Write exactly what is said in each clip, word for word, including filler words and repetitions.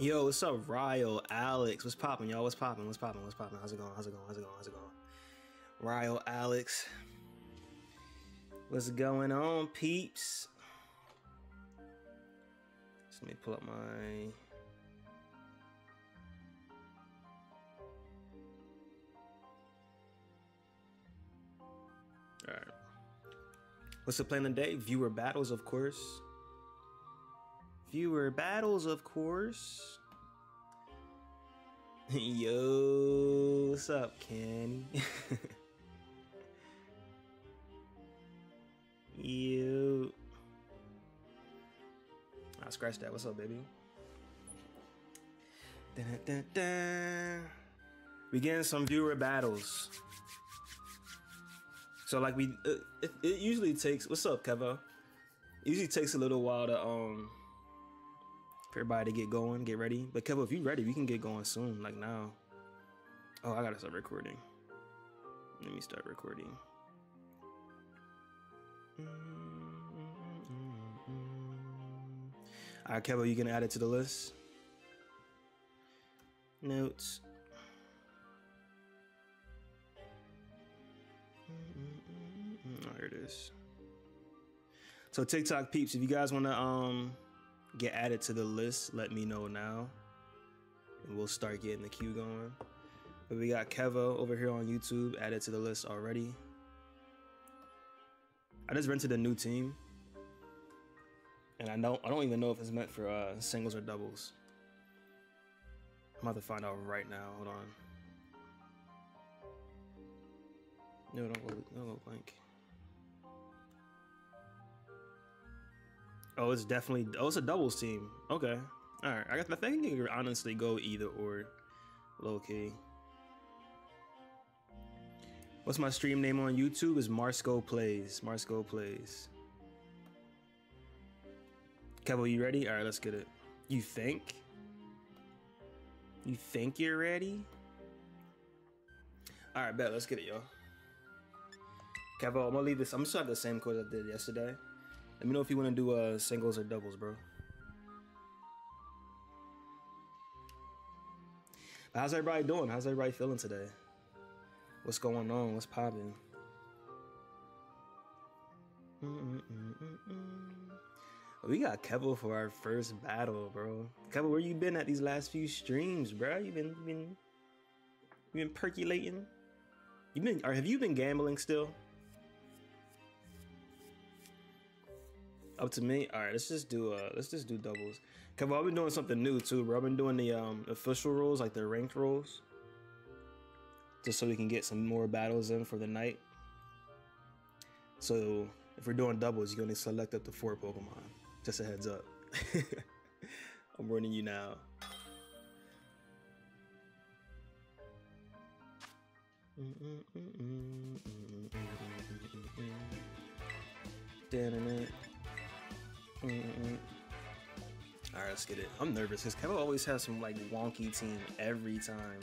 Yo, what's up, Ryo, Alex? What's poppin', y'all? What's poppin'? What's poppin'? What's poppin'? How's it going? How's it going? How's it going? How's it going? Ryo, Alex. What's going on, peeps? Just let me pull up my... Alright. What's the plan today? Viewer battles, of course. Viewer battles, of course. Yo, what's up, Kenny? Yo. I'll scratch that. What's up, baby? Dun, dun, dun. We getting some viewer battles. So like we, it, it, it usually takes, what's up, Kevo? It usually takes a little while to, um, for everybody to get going, get ready. But Kevo, if you ready, we can get going soon, like now. Oh, I gotta start recording. Let me start recording. Mm-hmm. All right, Kevo, you can add it to the list. Notes. Oh, here it is. So TikTok peeps, if you guys want to um get added to the list, let me know now, and we'll start getting the queue going. But we got Kevo over here on YouTube added to the list already. I just rented a new team, and I don't I don't even know if it's meant for uh, singles or doubles. I'm about to find out right now. Hold on. No, don't go, don't go blank. Oh, it's definitely, oh, it's a doubles team. Okay. All right. I guess I think you can honestly go either or, low key. What's my stream name on YouTube? Is MarskoPlays. MarskoPlays. Kevo, you ready? All right, let's get it. You think? You think you're ready? All right, bet. Let's get it, y'all. Kevo, I'm gonna leave this. I'm just gonna have the same code I did yesterday. Let me know if you want to do uh, singles or doubles, bro. But how's everybody doing? How's everybody feeling today? What's going on? What's popping? Mm-mm-mm-mm-mm. We got Kevo for our first battle, bro. Kevo, where you been at these last few streams, bro? You been, you been, you been percolating? You been, or have you been gambling still? Up to me. All right, let's just do uh let's just do doubles. Kevo, I've been doing something new too, bro. I've been doing the um official rules, like the ranked rules, just so we can get some more battles in for the night. So if we're doing doubles, you're gonna select up to four Pokemon. Just a heads up. I'm warning you now. Damn it. Mm-mm. All right, let's get it. I'm nervous because Kevo always has some like wonky team every time.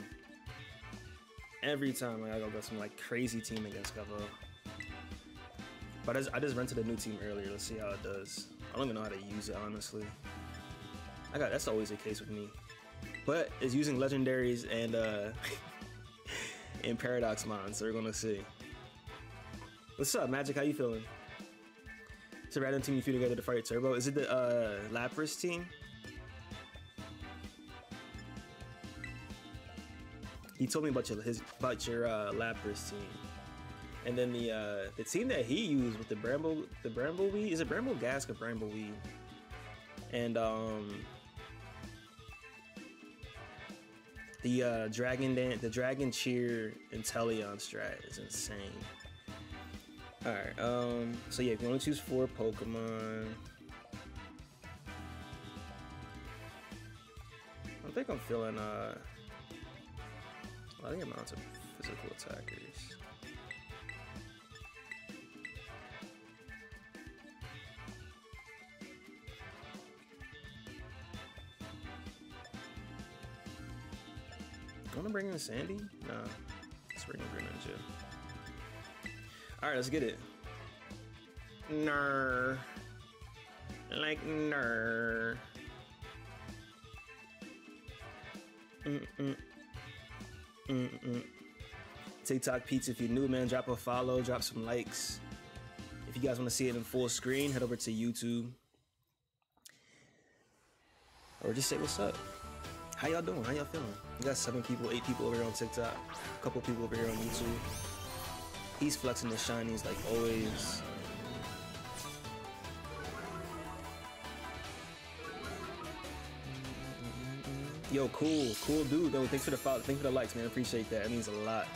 Every time I go get some like crazy team against Kevo. But I just, I just rented a new team earlier. Let's see how it does. I don't even know how to use it, honestly. I got that's always the case with me. But it's using legendaries and uh, and paradox mons. So we're gonna see. What's up, Magic? How you feeling? It's a random team you threw together to fight Turbo. Is it the uh, Lapras team? He told me about your his about your uh, Lapras team, and then the uh, the team that he used with the Bramble the Brambleweed, is it Bramble Gask or Brambleweed? And um, the uh, Dragon Dan the Dragon Cheer Inteleon strat is insane. Alright, um, so yeah, if you want to choose four Pokemon. I think I'm feeling, uh, I think I'm out of physical attackers. I want to bring in Sandy? Nah, let's bring in Greninja. All right, let's get it. Ner, like ner. mm, mm. Mm, mm. TikTok Pete's, if you're new, man, drop a follow, drop some likes. If you guys want to see it in full screen, head over to YouTube. Or just say what's up. How y'all doing? How y'all feeling? We got seven people, eight people over here on TikTok, a couple people over here on YouTube. He's flexing his shinies like always. Yo, cool, cool dude though. Thanks for the follow, thanks for the likes, man. Appreciate that. It means a lot.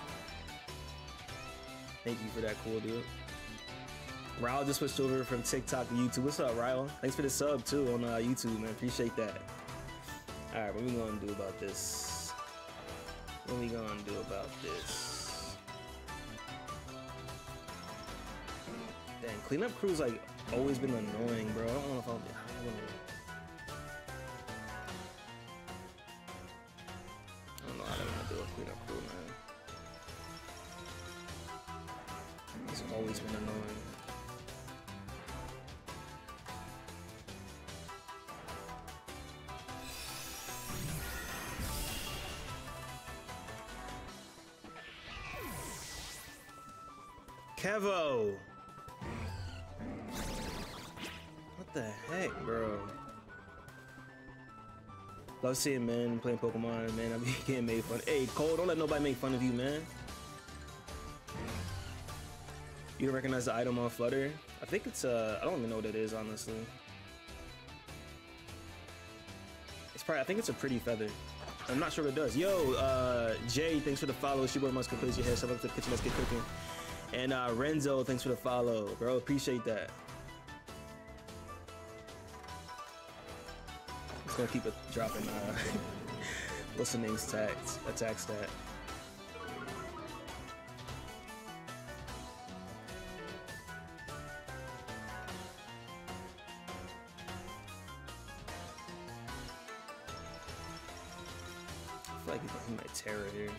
Thank you for that, cool dude. Ryle just switched over from TikTok to YouTube. What's up, Ryle? Thanks for the sub too on uh, YouTube, man. Appreciate that. All right, what we gonna do about this? What we gonna do about this? Damn, cleanup crew's like always been annoying, bro. I don't know if I'm. I don't know. Always been annoying. Kevo! What the heck, bro? Love seeing man playing Pokemon, man. I'm getting made fun. Hey, Cole, don't let nobody make fun of you, man. You don't recognize the item on Flutter? I think it's uh I don't even know what it is, honestly. It's probably, I think it's a pretty feather. I'm not sure what it does. Yo, uh Jay, thanks for the follow. It's your boy MarskoPlays. Your hair stuff up to the kitchen, let's get cooking. And uh Renzo, thanks for the follow, bro. Appreciate that. I'm just gonna keep it dropping uh what's the name's tax attack stat. Terror here.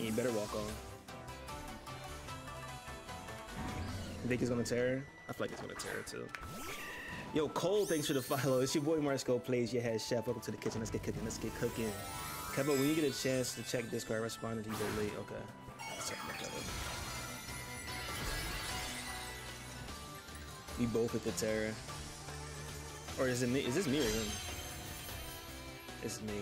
You better walk on. I think he's gonna tear. I feel like he's gonna tear too. Yo, Cole, thanks for the follow. It's your boy MarskoPlays, your head chef. Welcome to the kitchen. Let's get cooking. Let's get cooking. Kevo, when you get a chance to check Discord, respond if you go late. Okay. Let's check that out. We both hit the Terra. Or is it me? Is this me or him? It's me.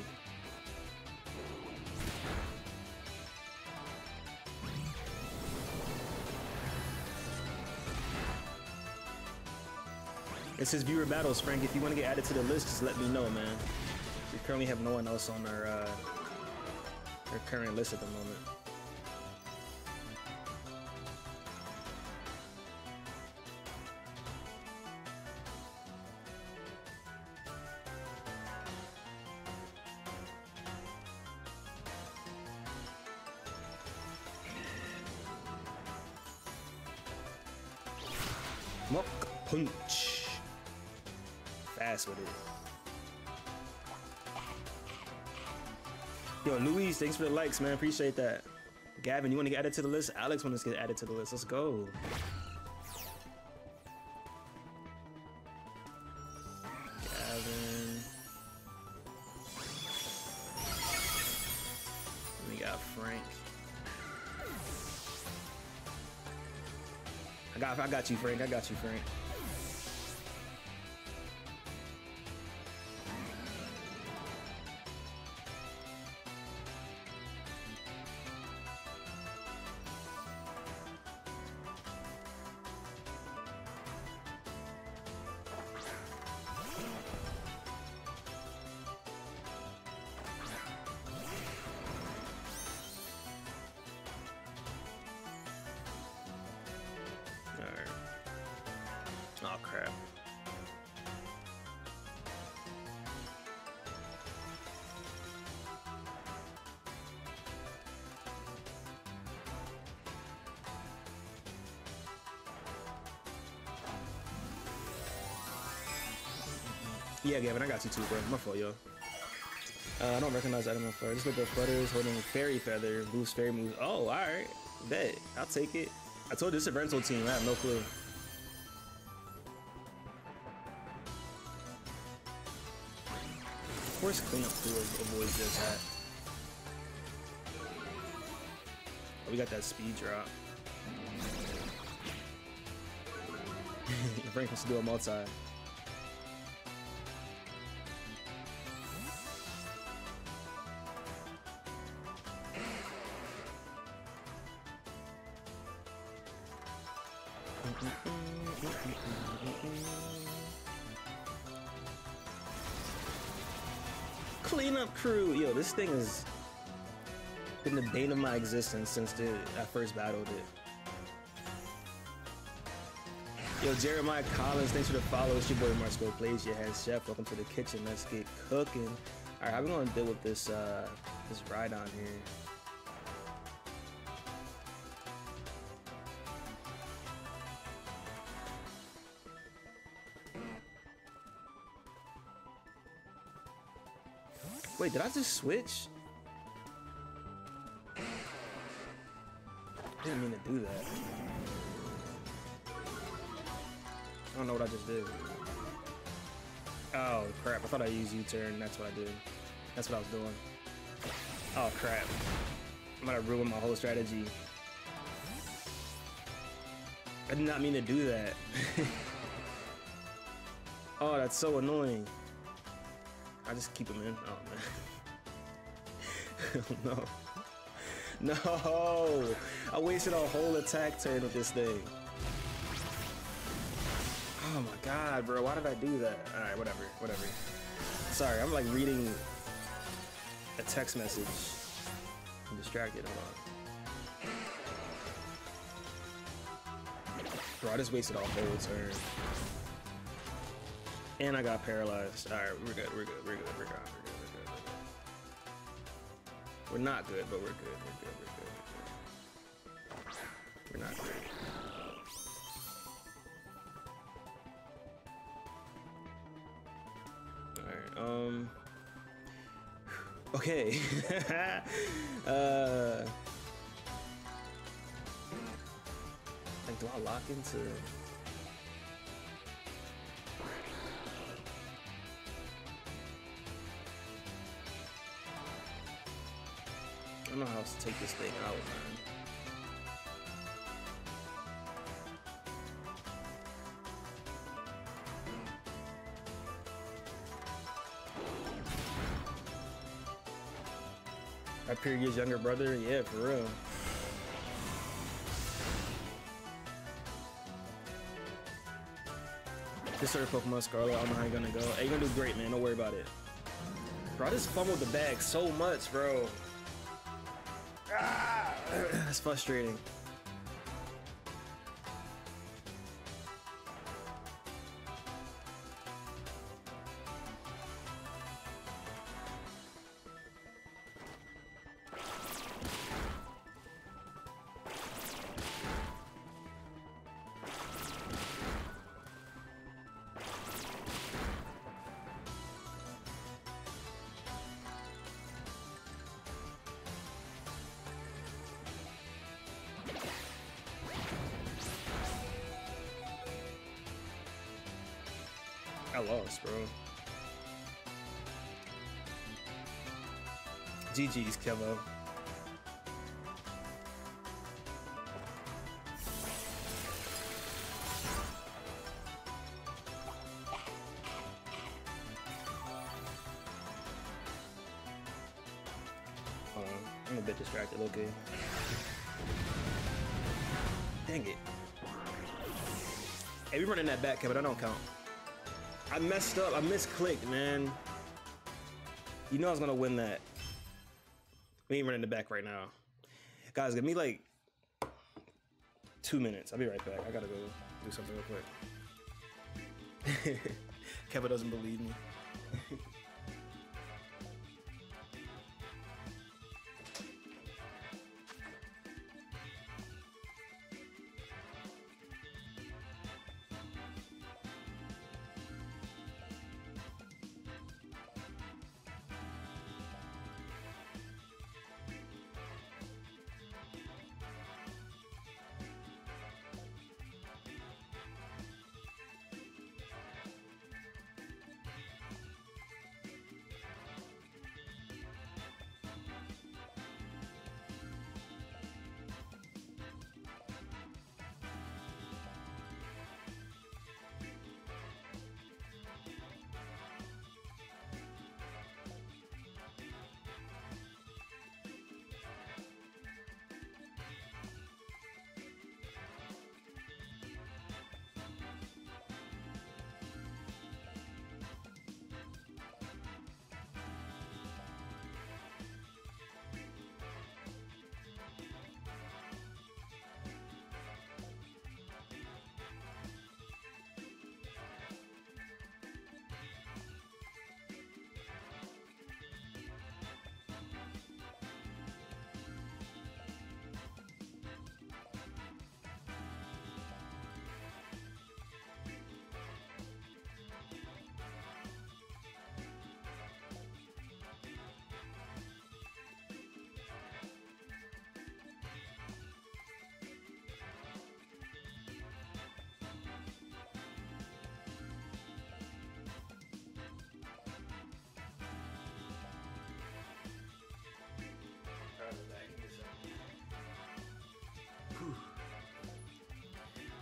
It says viewer battles, Frank. If you want to get added to the list, just let me know, man. We currently have no one else on our, uh, our current list at the moment. Punch. Fast with it. Yo, Luis, thanks for the likes, man. Appreciate that. Gavin, you want to get added to the list? Alex wants to get added to the list. Let's go. Gavin. We got Frank. I got, I got you, Frank. I got you, Frank. Yeah, Gavin, I got you too, bro. My fault, yo. Uh, I don't recognize that animal flutter. Just look at Flutter's holding fairy feather, boost fairy moves. Oh, all right. Bet. I'll take it. I told you, this is a rental team. I have no clue. Of course cleanup board avoids this hat. Oh, we got that speed drop. Frank wants to do a multi. Cleanup crew! Yo, this thing has been the bane of my existence since the, I first battled it. Yo, Jeremiah Collins, thanks for the follow. It's your boy MarskoPlays, your head chef. Welcome to the kitchen. Let's get cooking. Alright, how we gonna deal with this uh this ride on here? Wait, did I just switch? I didn't mean to do that. I don't know what I just did. Oh, crap. I thought I used U-turn. That's what I did. That's what I was doing. Oh, crap. I'm gonna ruin my whole strategy. I did not mean to do that. Oh, that's so annoying. I just keep them in. Oh, man. No. No! I wasted a whole attack turn with this thing. Oh, my God, bro. Why did I do that? All right, whatever. Whatever. Sorry, I'm, like, reading a text message. I'm distracted. Hold on. Bro, I just wasted a whole turn. And I got paralyzed. All right, we're good, we're good, we're good, we're good, we're good, we're good, we're good. We're not good, but we're good, we're good, we're good, we're good. We're not good. All right, um... Okay. uh... Like, do I lock into... I don't know how else to take this thing out, man. My period's younger brother? Yeah, for real. This sort of Pokemon Scarlet, I don't know how you're gonna go. Hey, you're gonna do great, man. Don't worry about it. Bro, I just fumbled the bag so much, bro. Ah, that's frustrating. I lost, bro. G G's, Kevo. Hold on, I'm a bit distracted, okay. Dang it. Hey, we running that back, Kevo, that don't count. I messed up. I misclicked, man. You know I was gonna win that. We ain't running the back right now, guys. Give me like two minutes. I'll be right back. I gotta go do something real quick. Kevo doesn't believe me.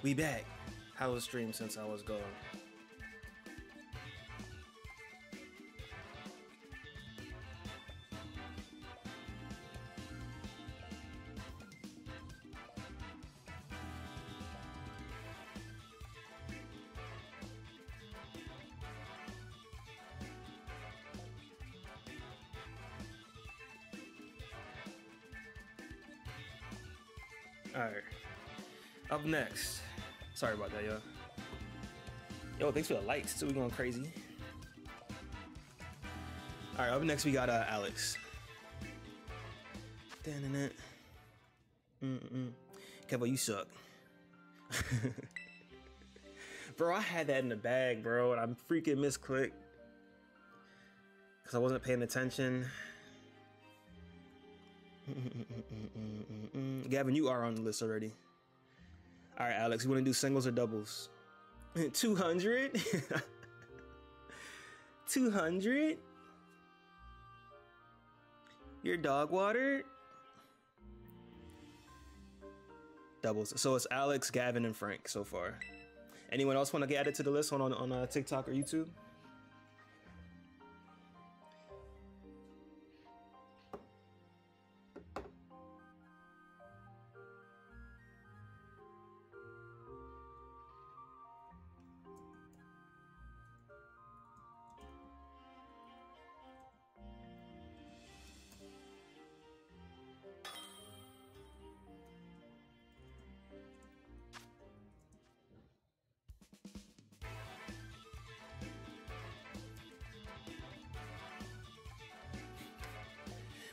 We back. How was stream since I was gone? Alright. Up next. Sorry about that, y'all. Yo, thanks for the likes. So we going crazy. All right, up next we got uh, Alex. Mm mm. Kevo, you suck, bro. I had that in the bag, bro, and I'm freaking misclicked because I wasn't paying attention. Mm-mm, mm-mm, mm-mm, mm-mm. Gavin, you are on the list already. All right, Alex, you want to do singles or doubles? two hundred? two hundred? Your dog water? Doubles. So it's Alex, Gavin, and Frank so far. Anyone else want to get added to the list on, on, on uh, TikTok or YouTube?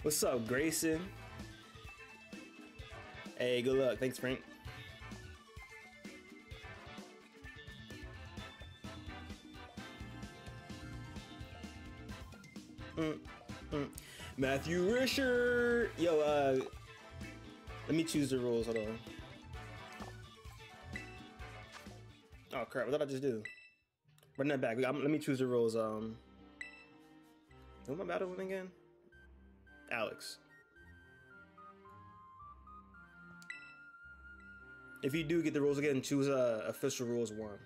What's up, Grayson? Hey, good luck. Thanks, Frank. Mm, mm. Matthew Risher. Yo, uh, let me choose the rules. Hold on. Oh crap! What did I just do? Run that back. Let me choose the rules. Um, who am I battling again? Alex. If you do get the rules again, choose uh, official rules one.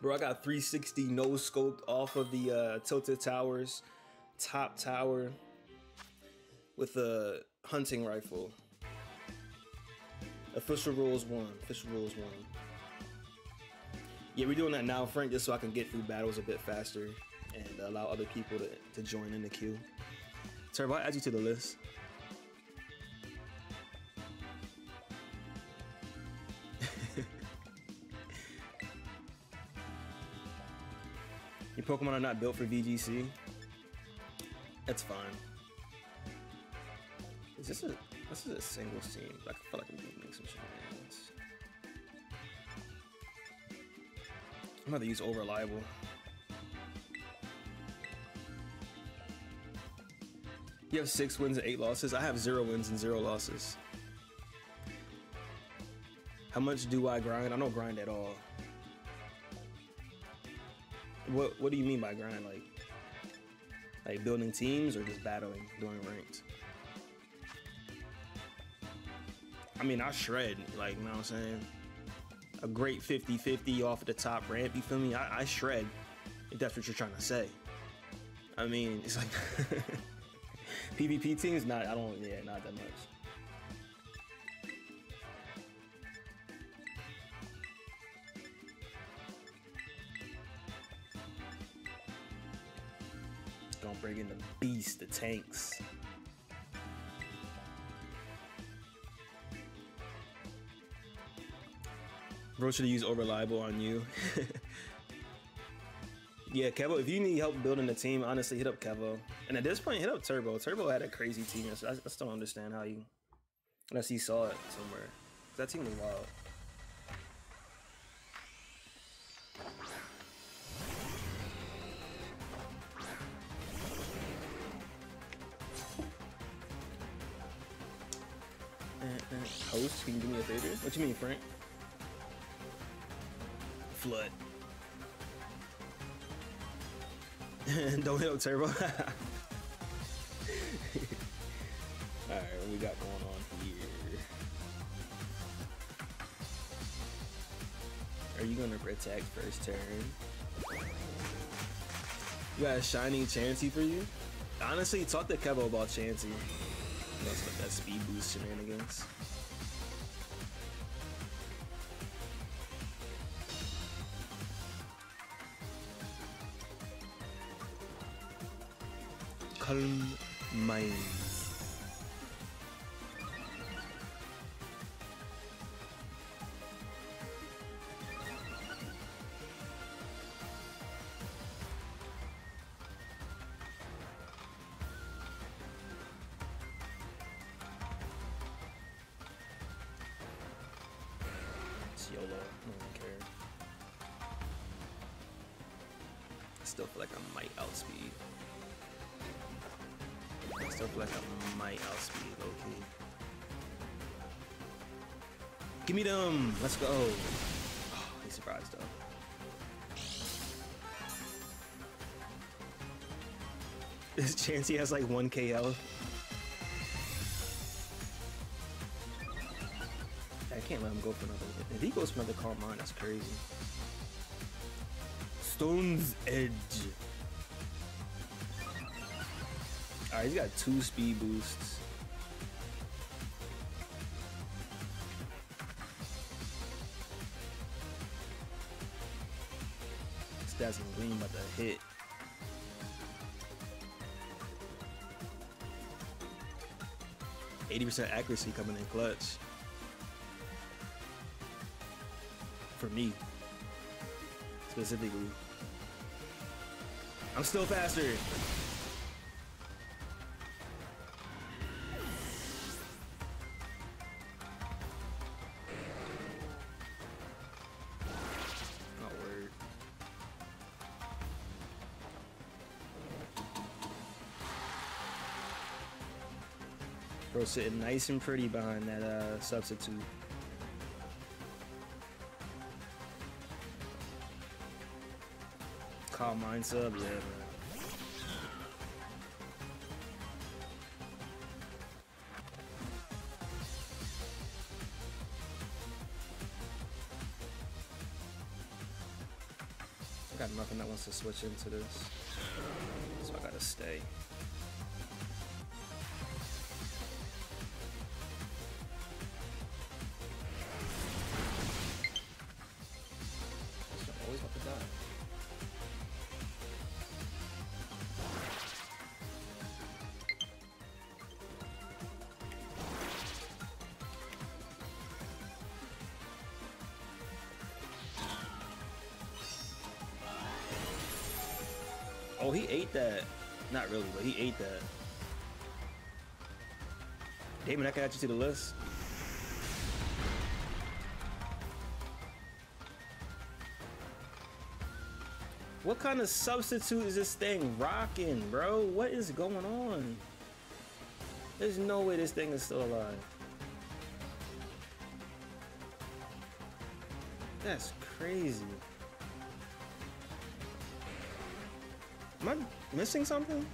Bro, I got three sixty no scoped off of the uh, tilted towers, top tower with a hunting rifle. Official rules one. Official rules one. Yeah, we're doing that now, Frank, just so I can get through battles a bit faster and allow other people to, to join in the queue. Turbo, I'll add you to the list. Your Pokemon are not built for V G C. That's fine. Is this a... This is a single scene, but I feel like I'm gonna make some shenanigans. I'm gonna use over reliable. You have six wins and eight losses. I have zero wins and zero losses. How much do I grind? I don't grind at all. What What do you mean by grind? Like, like building teams or just battling, doing ranked? I mean, I shred, like, you know what I'm saying? A great fifty fifty off of the top ramp, you feel me? I, I shred, if that's what you're trying to say. I mean, it's like, P V P teams, not, I don't, yeah, not that much. Don't bring in the beast, the tanks. Bro, should use over reliable on you. Yeah, Kevo, if you need help building a team, honestly, hit up Kevo. And at this point, hit up Turbo. Turbo had a crazy team. So I, I still don't understand how you... Unless he saw it somewhere. That team was wild. Uh, uh, host, can you do me a favor? What you mean, Frank? Flood. Don't hit up Turbo. Alright, what we got going on here? Are you gonna attack first turn? You got a Shining Chansey for you? Honestly, talk to Kevo about Chansey. That's what that speed boost shenanigans. Calm minds. It's YOLO, I don't care. I still feel like I might outspeed. I still feel like I might outspeed, okay. Give me them! Let's go! Oh, he surprised though. This Chansey has like one K health. I can't let him go for another. If he goes for another Calm Mind, that's crazy. Stone's Edge. Alright, he's got two speed boosts. This guy's lean about to hit. eighty percent accuracy coming in clutch. For me, specifically. I'm still faster. Bro, sitting nice and pretty behind that uh, substitute. Calm Mind sub, yeah, man. I got nothing that wants to switch into this, so I gotta stay. Oh, he ate that. Not really, but he ate that. Damon, I can add you to the list. What kind of substitute is this thing rocking, bro? What is going on? There's no way this thing is still alive. That's crazy. Am I missing something?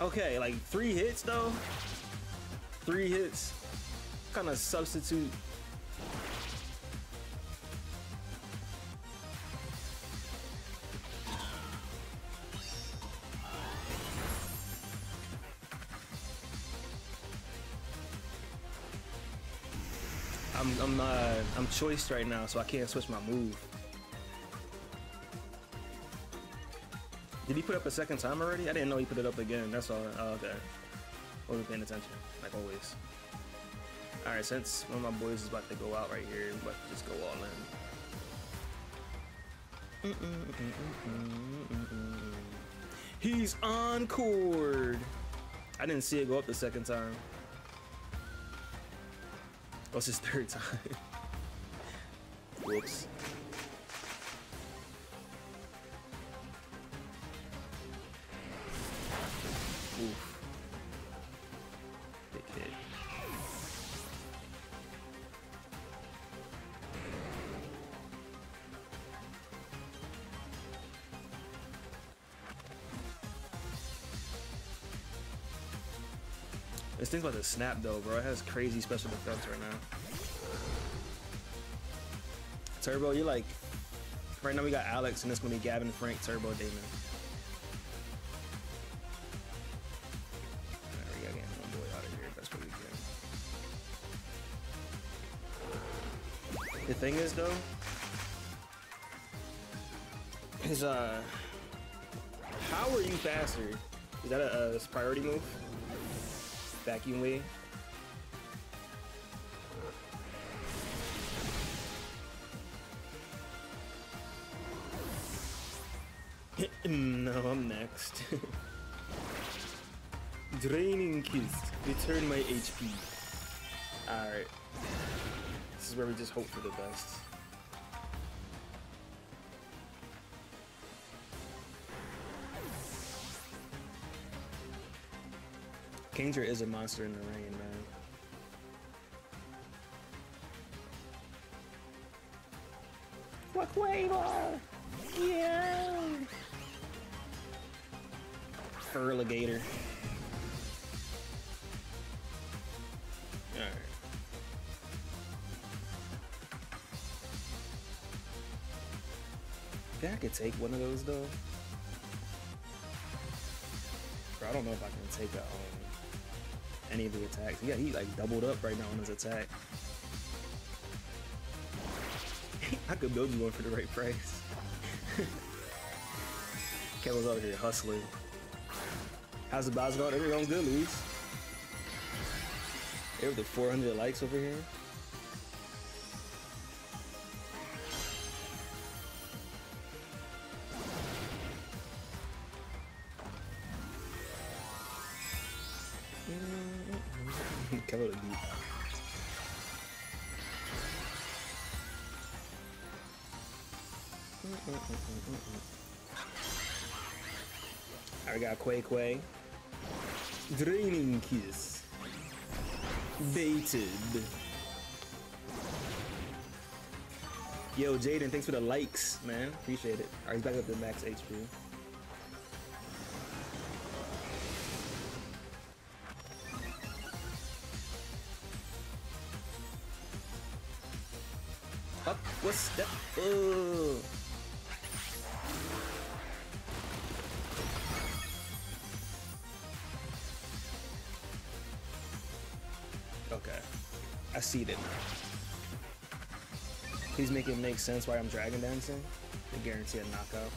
Okay, like three hits though? Three hits? What kind of substitute? I'm I'm uh, I'm choiced right now, so I can't switch my move. Did he put up a second time already? I didn't know he put it up again. That's all. Oh, okay. Wasn't paying attention, like always. All right, since one of my boys is about to go out right here, I'm about to just go all in. Mm-mm, mm-mm, mm-mm, mm-mm. He's encored. I didn't see it go up the second time. Oh, it's his third time. Whoops. Oof. Big hit. This thing's about to snap though, bro. It has crazy special defense right now. Turbo, you're like, right now we got Alex and it's gonna be Gavin, Frank, Turbo, Damon. Alright, we gotta get one boy out of here. That's what we can. The thing is though, is uh, how are you faster? Is that a, a priority move? Vacuum wave. No, I'm next. Draining kiss. Return my H P. Alright. This is where we just hope for the best. Kingdra is a monster in the rain, man. Rayquaza! Yeah! Feraligatr. Alright. I think I could take one of those though. Bro, I don't know if I can take that home. Any of the attacks. Yeah, he like doubled up right now on his attack. I could build you one for the right price. Kevo's out here hustling. How's the boss going? Everyone's good, Luis. They have the four hundred likes over here. Kevo to beat. Alright, we got Quay Quay. Draining kiss. Baited. Yo, Jaden, thanks for the likes, man. Appreciate it. Alright, he's back up to max H P. Up, what's that? Oh. Okay, I see that now. Please make it make sense why I'm dragon dancing. To guarantee a knockout.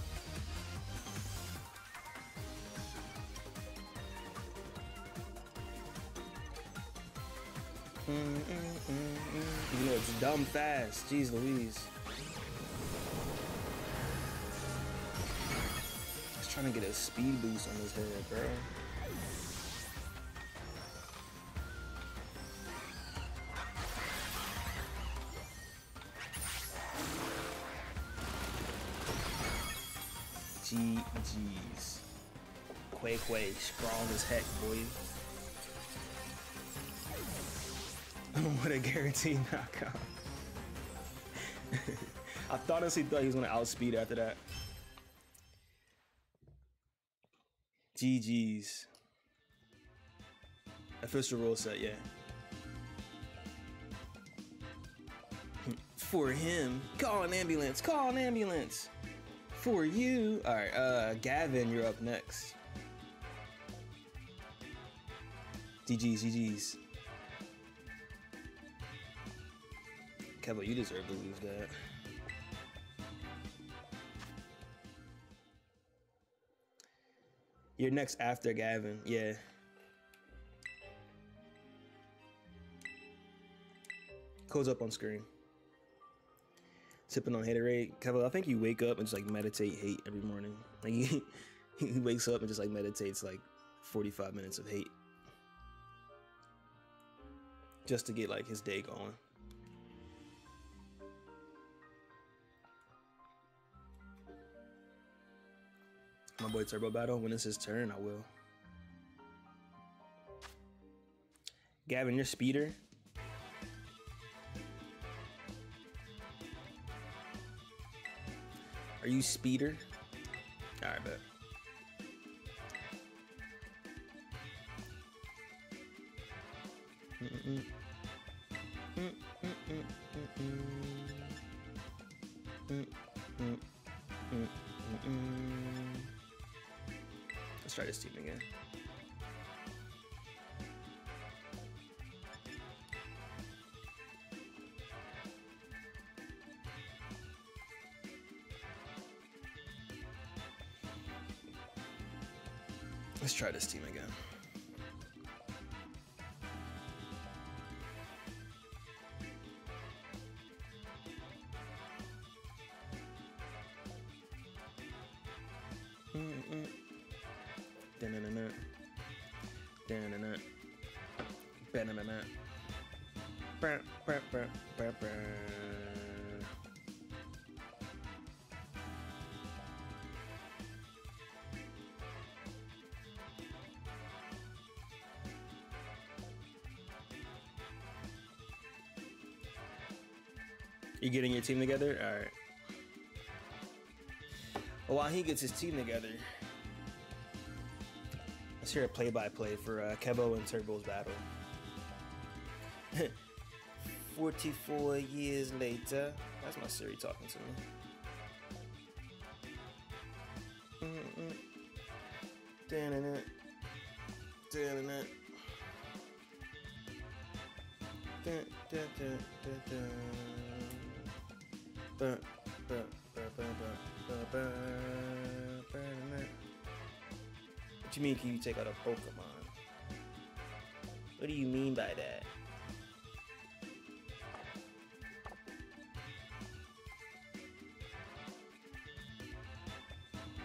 You know, it's dumb fast. Jeez Louise. Just trying to get a speed boost on his head, bro. G G's. Quay Quay, strong as heck, boy. What a guaranteed knockout. I thought honestly thought he was gonna outspeed after that. G G's. Official rule set, yeah. For him. Call an ambulance. Call an ambulance. For you. Alright, uh Gavin, you're up next. G G's, G G's. Kevo, you deserve to lose that. You're next after Gavin, yeah. Code's up on screen. Sipping on Haterade. Kevo, I think you wake up and just like meditate hate every morning. Like he, he wakes up and just like meditates like forty-five minutes of hate. Just to get like his day going. My boy Turbo Battle, when it's his turn, I will. Gavin, you're speeder. Are you speeder? Alright, bet. mm. Mm, mm, mm, mm, mm. Mm, mm, mm, mm, mm. Let's try this team again. Let's try this team again. You getting your team together? All right. Well, while he gets his team together, let's hear a play-by-play -play for uh, Kevo and Turbo's battle. forty-four years later. That's my Siri talking to me. Mm-mm. Da-na-na. Da-na-na. Da-da-da-da-da. Ba, ba, ba, ba, ba, ba, ba, what you mean can you take out a Pokemon? What do you mean by that?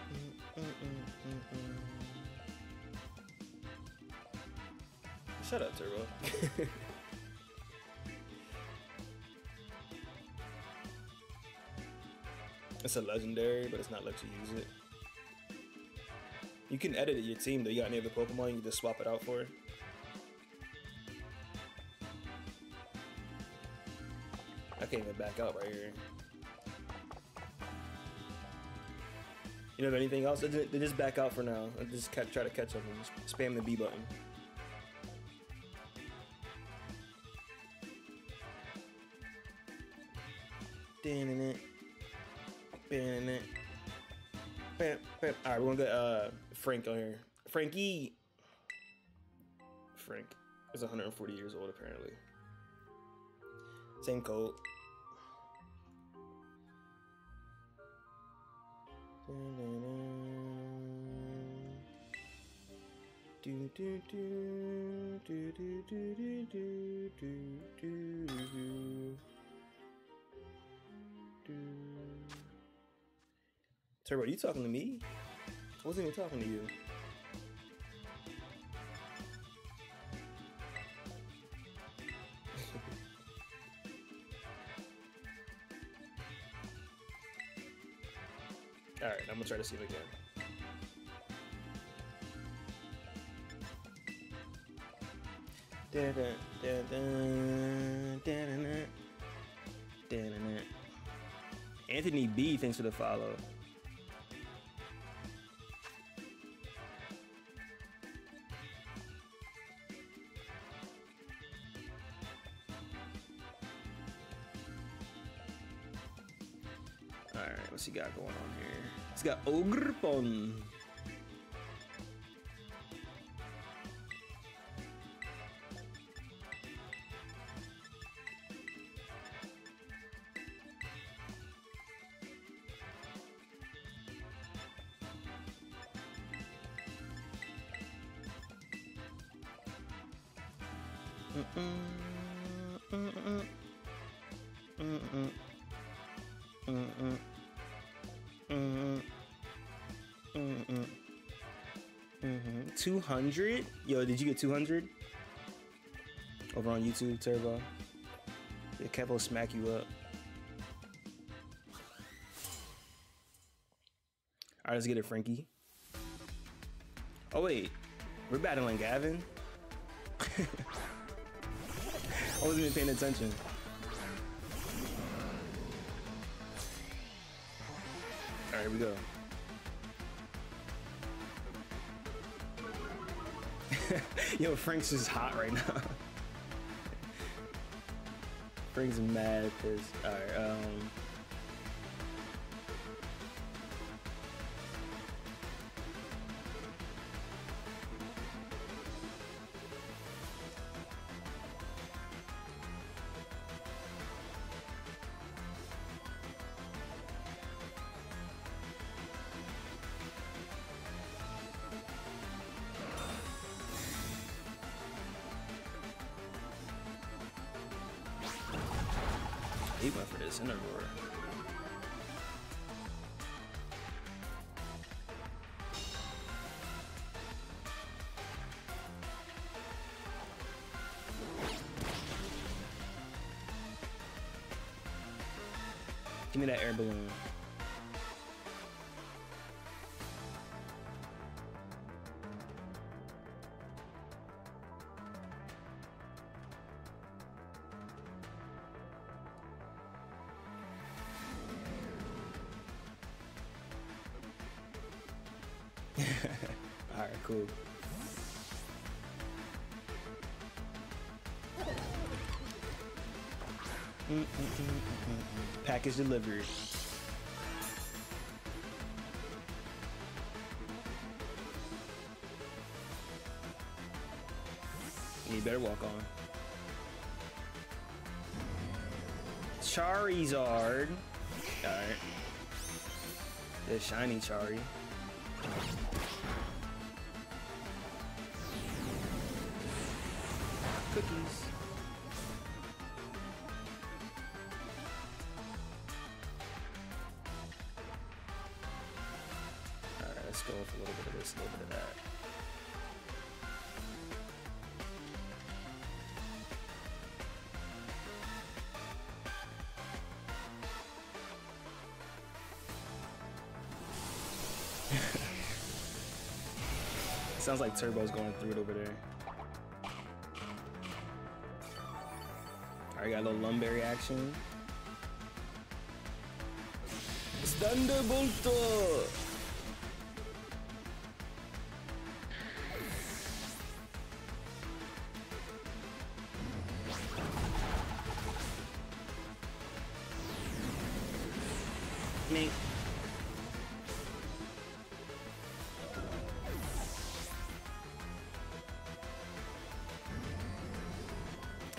Mm, mm, mm, mm, mm. Shut up, Turbo. It's a legendary, but it's not let you use it. You can edit your team though. You got any other Pokemon, you can just swap it out for it. I can't even back out right here. You know, if anything else, they just back out for now. I just try to catch up and just spam the B button. Damn it. Alright, we're gonna get uh, Frank on here. Frankie! Frank is one hundred forty years old, apparently. Same code. Turbo, are you talking to me? I wasn't even talking to you. Alright, I'm gonna try to see if I can. Da da da da da da. Anthony B, thanks for the follow. What's he got going on here? He's got Ogrepon. two hundred? Yo, did you get two hundred? Over on YouTube, Turbo. The Kevo smack you up. Alright, let's get it, Frankie. Oh, wait. We're battling Gavin? I wasn't even paying attention. Alright, here we go. Yo, Frank's is hot right now. brings him mad because, alright, um... He went for this in a roar. Give me that air balloon. Alright, cool. Mm-mm-mm-mm-mm. Package delivery. You better walk on. Charizard. Alright. The shiny Chari. Cookies. Alright, let's go with a little bit of this, a little bit of that. Sounds like Turbo's going through it over there. Alright, got a little Lumberry action. It's Thunderbolto! Mink.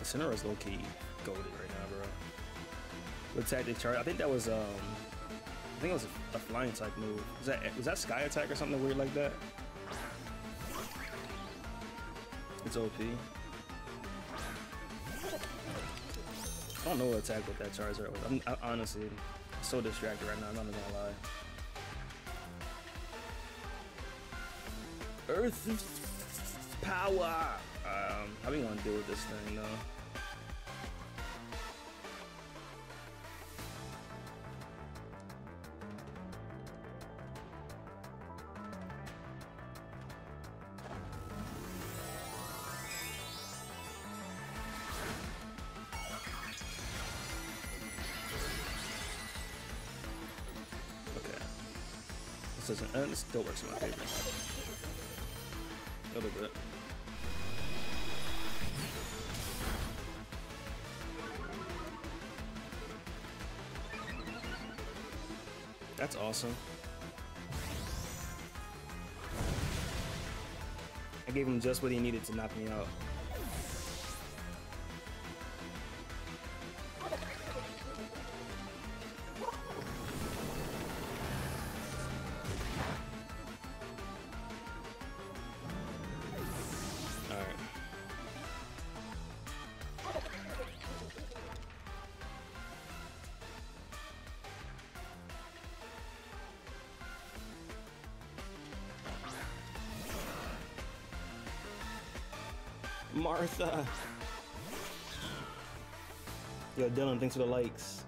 Cinera's low key golden right now, bro. What attack did Char? I think that was um, I think it was a, a flying type move. Was that was that Sky Attack or something weird like that? It's O P. I don't know what attack with that Charizard was. I'm I, honestly so distracted right now. I'm not even gonna lie. Earth power. Um, how we gonna deal with this thing though? This doesn't, uh, this still works in my favor. A little bit. That's awesome. I gave him just what he needed to knock me out. Martha. Yo, Dylan, thanks for the likes.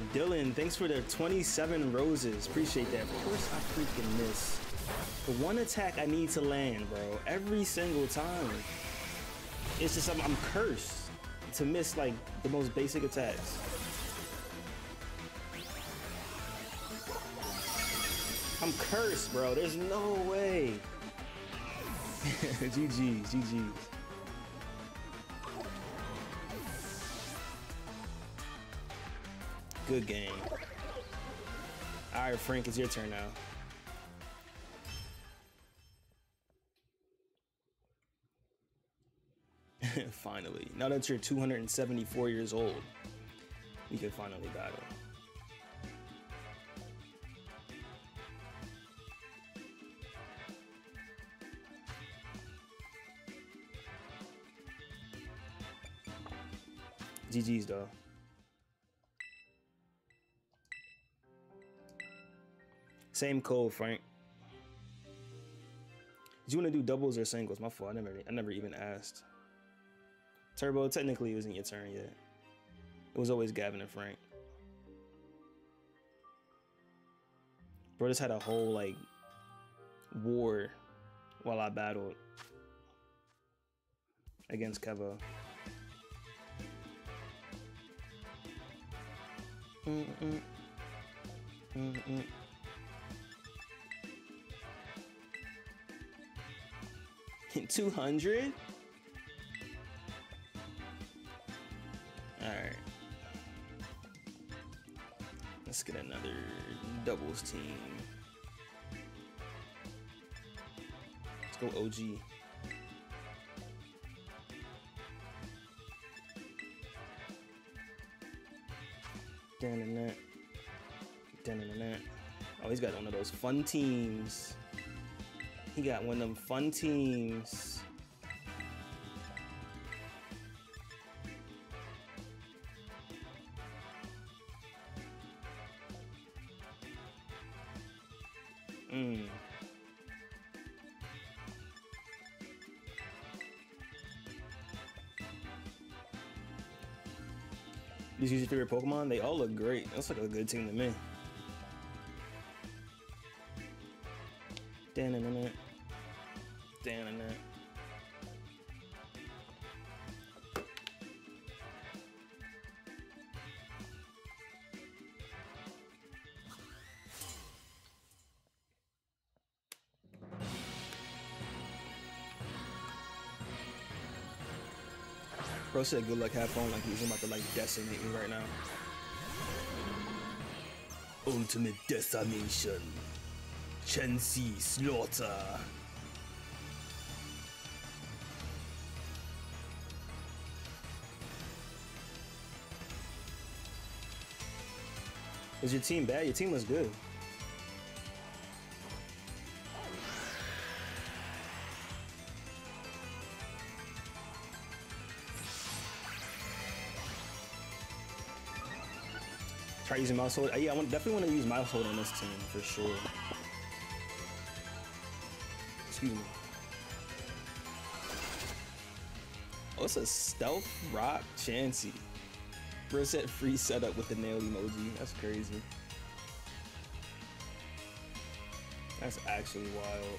go. Dylan, thanks for the twenty-seven roses. Appreciate that. Of course I freaking miss. The one attack I need to land, bro. Every single time. It's just I'm, I'm cursed to miss, like, the most basic attacks. I'm cursed, bro. There's no way. G G's, G G's. Good game. All right, Frank, it's your turn now. Finally, now that you're two hundred seventy-four years old, you can finally battle. G G's though. Same code, Frank. Did you want to do doubles or singles? My fault. I never, I never even asked. Turbo, technically it wasn't your turn yet. It was always Gavin and Frank. Bro just had a whole like war while I battled against Kevo. Mm-mm. Mm-mm. two hundred? All right, let's get another doubles team. Let's go O G. Down in that, down in that. Oh, he's got one of those fun teams. He got one of them fun teams. Mm. These are your favorite Pokemon? They all look great. That's like a good team to me. Dan in a minute. Dan in a minute. Bro said good luck, have fun, like he's about to like decimate me right now. Ultimate decimation. Chansey slaughter. Was your team bad? Your team was good. Try using mouse hold. Yeah, I definitely want to use mouse hold on this team for sure. Excuse me. Oh, it's a stealth rock Chansey. Bro set free setup with the nail emoji. That's crazy. That's actually wild.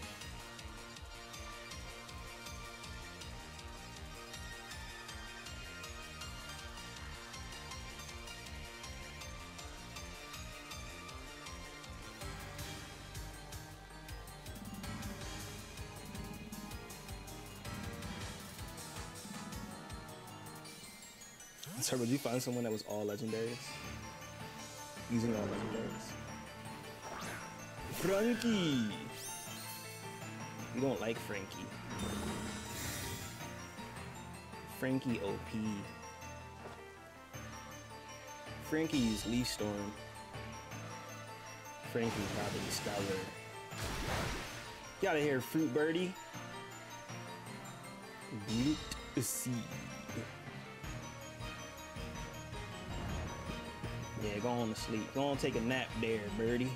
So would you find someone that was all legendaries? Using all legendaries. Frankie! You don't like Frankie. Frankie O P. Frankie's Leaf Storm. Frankie probably Skyler. Get out of here, Fruit Birdie. Root Seed. Yeah, go on to sleep. Go on, take a nap there, birdie.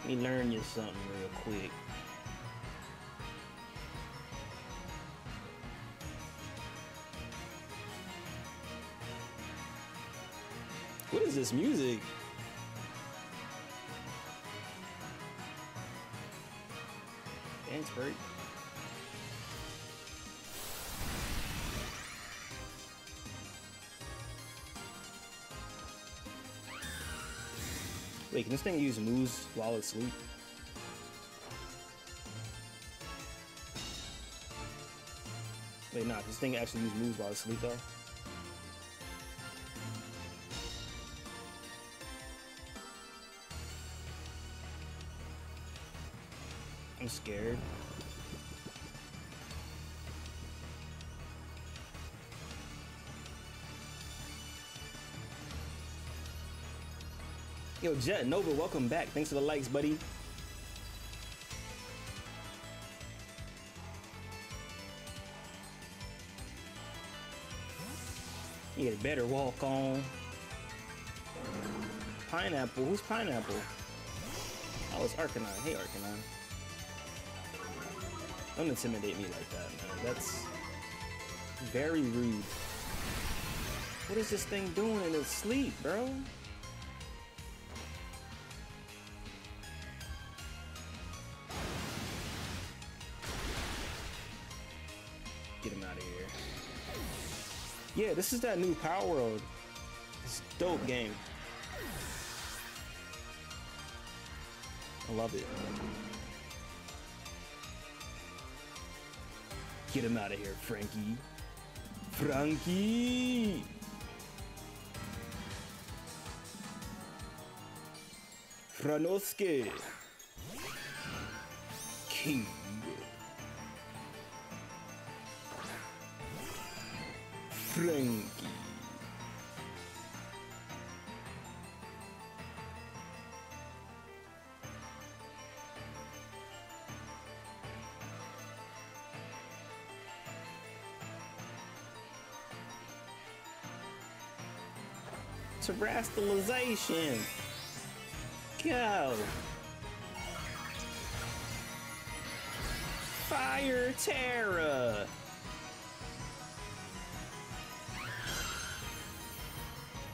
Let me learn you something real quick. What is is this music? Dance break. Wait, can this thing use moves while it's asleep? Wait, nah, this thing actually uses moves while it's asleep, though. I'm scared. Yo, Jet Nova, welcome back. Thanks for the likes, buddy. You had better walk on. Pineapple, who's Pineapple? Oh, it's Arcanine. Hey, Arcanine. Don't intimidate me like that, man. That's very rude. What is this thing doing in its sleep, bro? Get him out of here. Yeah, this is that new Power World. It's a dope game. I love it. Get him out of here, Frankie. Frankie! Franosuke! King. Frankie. Terrestrialization. Go. Fire Terra.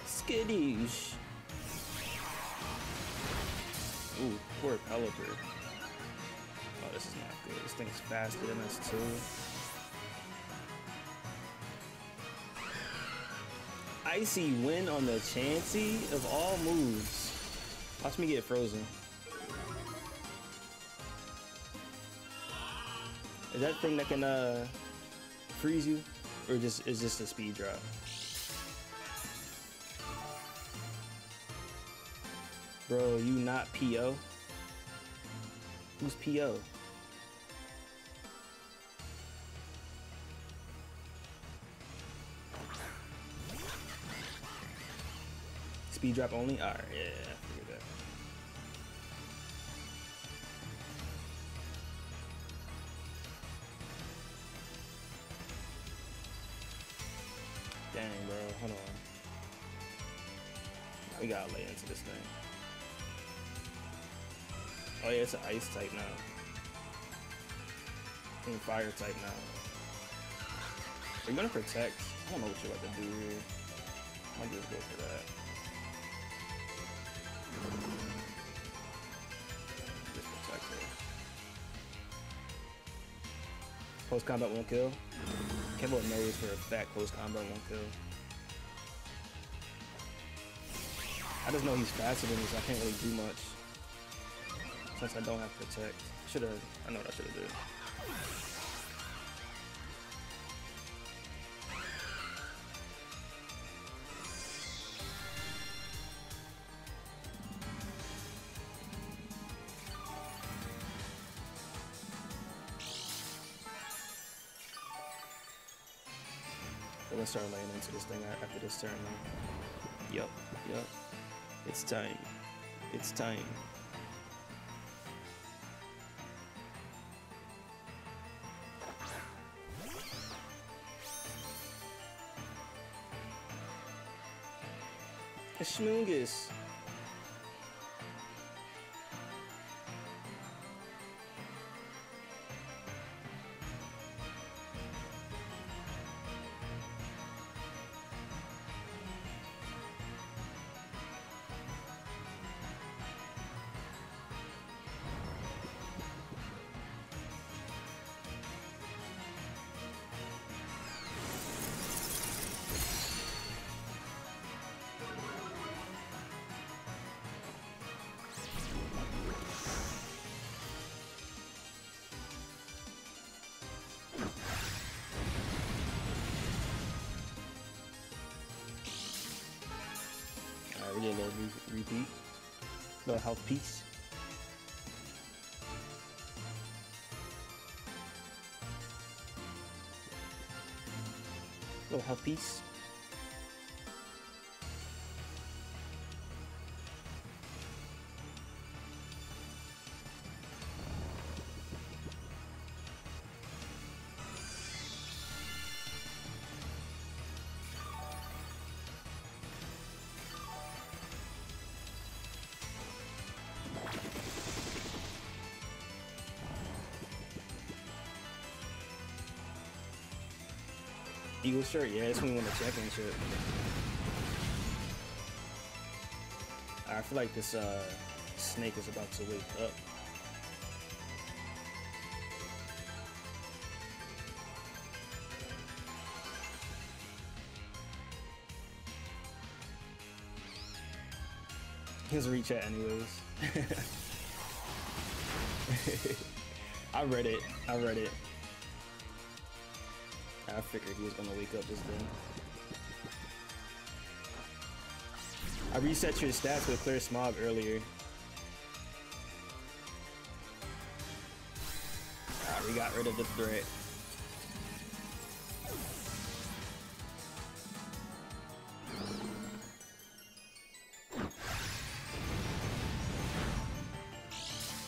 Skidoosh. Ooh, poor Pelipper. Oh, this is not good. This thing's faster than us too. Icy win on the Chansey of all moves. Watch me get frozen. Is that thing that can uh freeze you, or just is just a speed drop? Bro, you not P O? Who's P O? Speed drop only? All right, yeah, I figured that. Dang, bro, hold on. We gotta lay into this thing. Oh yeah, it's an ice type now. And fire type now. We're gonna protect. I don't know what you're about to do here. I might just go for that. Close combat won't kill. Kevo knows for a fact close combat won't kill. I just know he's faster than me, so I can't really do much. Since I don't have protect. Should have, I know what I should have did. Let's start laying into this thing after this turn now. Yup, yup. It's time. It's time. A Shmoongus. M V P. Little health piece. Little health piece. Eagle shirt, yeah, that's when we won the championship. I feel like this uh, snake is about to wake up. His reach out anyways. I read it. I read it. I figured he was gonna wake up this thing. I reset your stats with Clear Smog earlier. Alright, we got rid of the threat.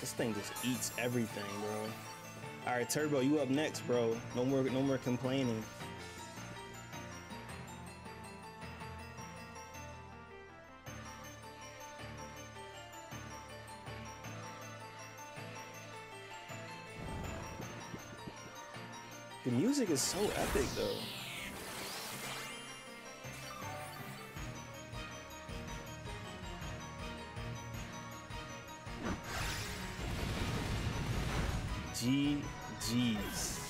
This thing just eats everything, bro. All right, Turbo, you up next, bro. No more, no more complaining. The music is so epic, though. G Gs.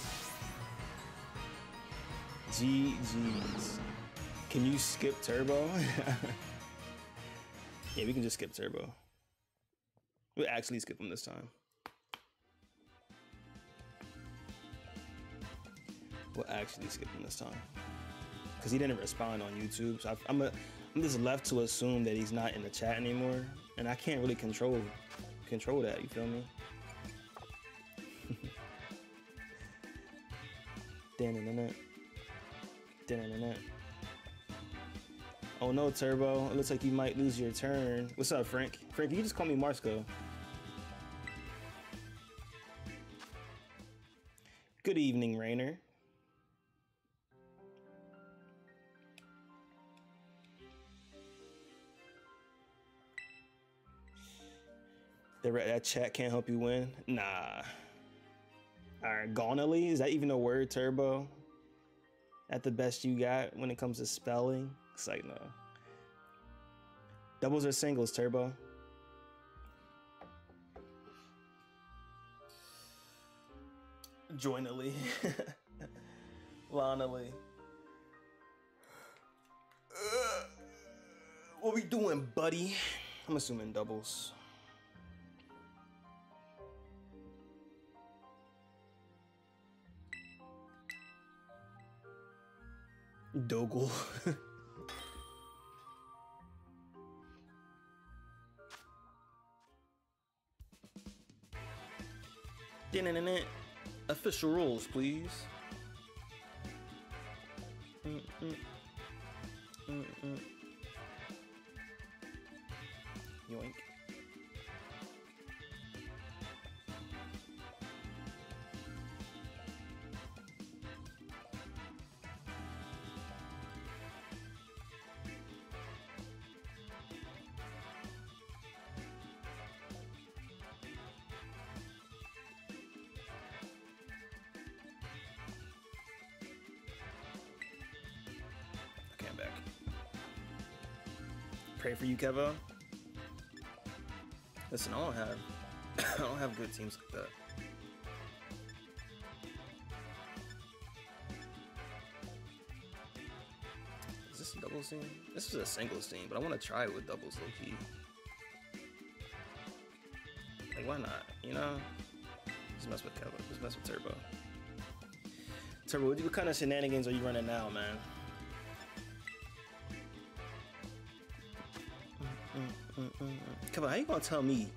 G Gs. Can you skip Turbo? Yeah, we can just skip Turbo. We'll actually skip him this time. We'll actually skip him this time. Because he didn't respond on YouTube. So I, I'm, a, I'm just left to assume that he's not in the chat anymore. And I can't really control, control that, you feel me? Oh no, Turbo. It looks like you might lose your turn. What's up, Frank? Frank, you just call me Marsko. Good evening, Rainer. That chat can't help you win? Nah. Argonally, is that even a word, Turbo? At the best you got when it comes to spelling? It's like, no. Doubles or singles, Turbo? Jointly. Lonely. Uh, what we doing, buddy? I'm assuming doubles. Doggle. Official rules, please. Mm -mm. Mm -mm. Yoink. For you, Kevo. Listen, I don't have I don't have good teams like that. Is this a doubles team? This is a singles team, but I want to try it with doubles low key. Like, why not? You know, just mess with Kevo. Just mess with Turbo. Turbo, what kind of shenanigans are you running now, man? Mm, mm, Come on, I ain't gonna tell me.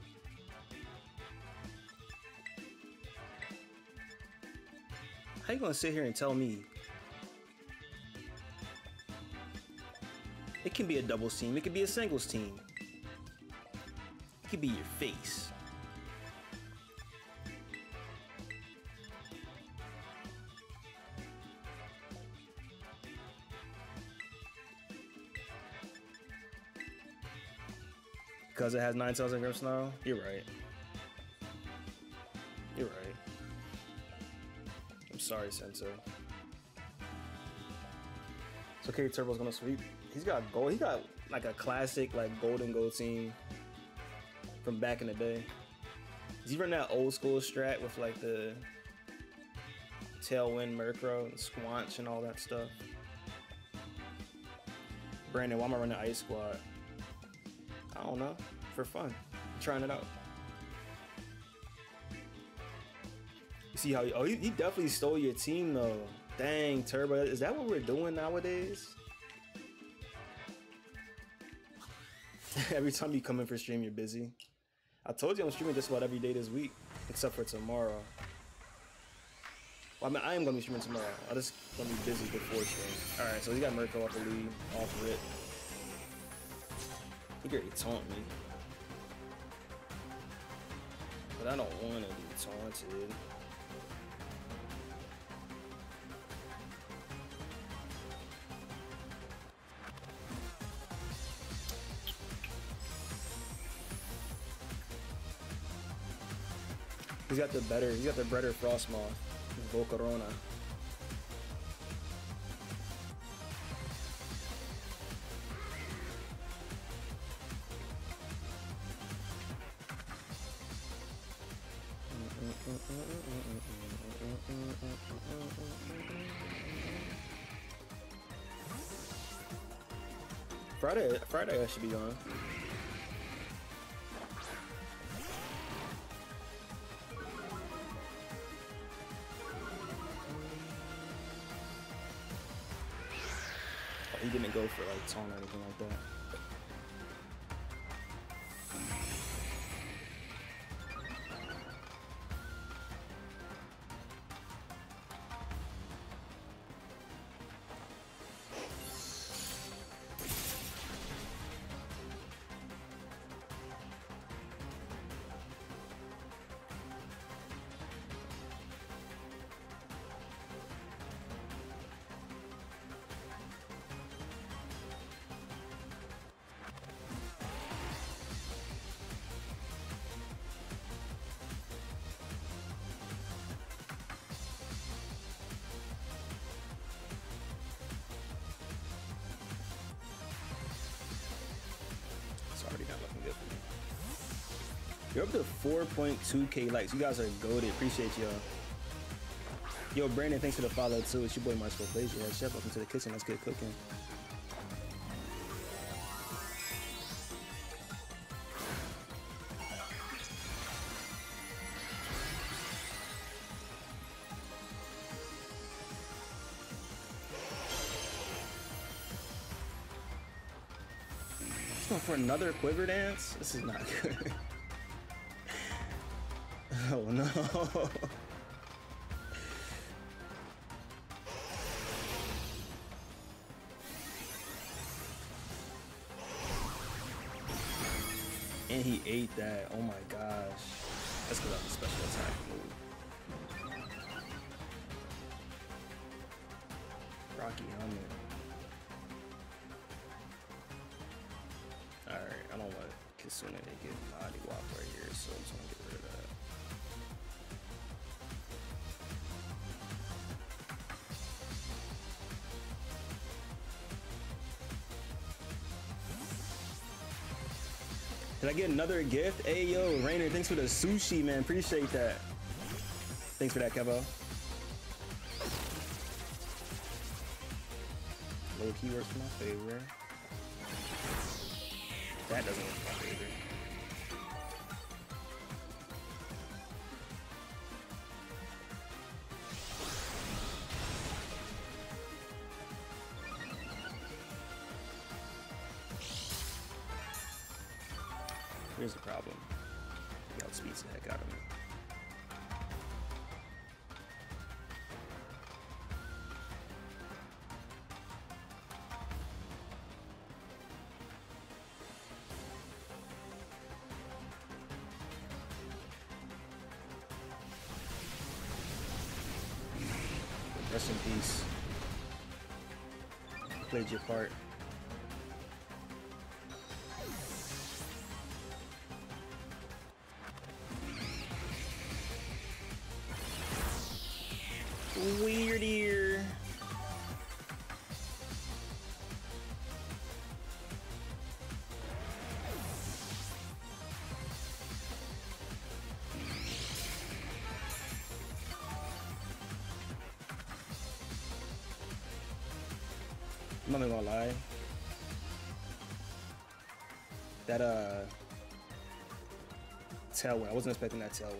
How you gonna sit here and tell me? It can be a doubles team, it can be a singles team. It could be your face. Because it has nine tails and Grimmsnarl now? You're right. You're right. I'm sorry, Sensei. It's okay, Turbo's gonna sweep. He's got gold. He got like a classic, like golden gold team from back in the day. He's even that old school strat with like the Tailwind, Murkrow, and Squanch, and all that stuff. Brandon, why am I running Ice Squad? I don't know, for fun, I'm trying it out. You see how he, oh, he, he definitely stole your team though. Dang, Turbo, is that what we're doing nowadays? Every time you come in for stream, you're busy. I told you I'm streaming just about every day this week, except for tomorrow. Well, I mean, I am gonna be streaming tomorrow. I'm just gonna be busy before stream. All right, so he got Murkrow off the lead, off rip. He already taunted me. But I don't want to be taunted. He's got the better, he's got the better Frostmaw, Volcarona. Friday, Friday I should be gone. Oh, he didn't go for like taunt or anything like that. You're up to four point two K likes. You guys are goated. Appreciate y'all. Yo, Brandon, thanks for the follow too. It's your boy MarskoPlays. Yeah, chef, welcome to the kitchen. Let's get cooking. Let's go for another quiver dance. This is not good. Oh no. And he ate that. Oh my gosh. That's because I have a special attack move. Rocky helmet. Alright, I don't want Kasuna to get body wop right here, so I'm just gonna get rid of that. Did I get another gift? Hey yo, Rainer, thanks for the sushi, man. Appreciate that. Thanks for that, Kevo. Low key works in my favor. That doesn't work in my favor. Here's the problem. He outspeeds the heck out of me. Rest in peace. You played your part. Weird ear. I'm not gonna lie. That uh tailwind, I wasn't expecting that tailwind.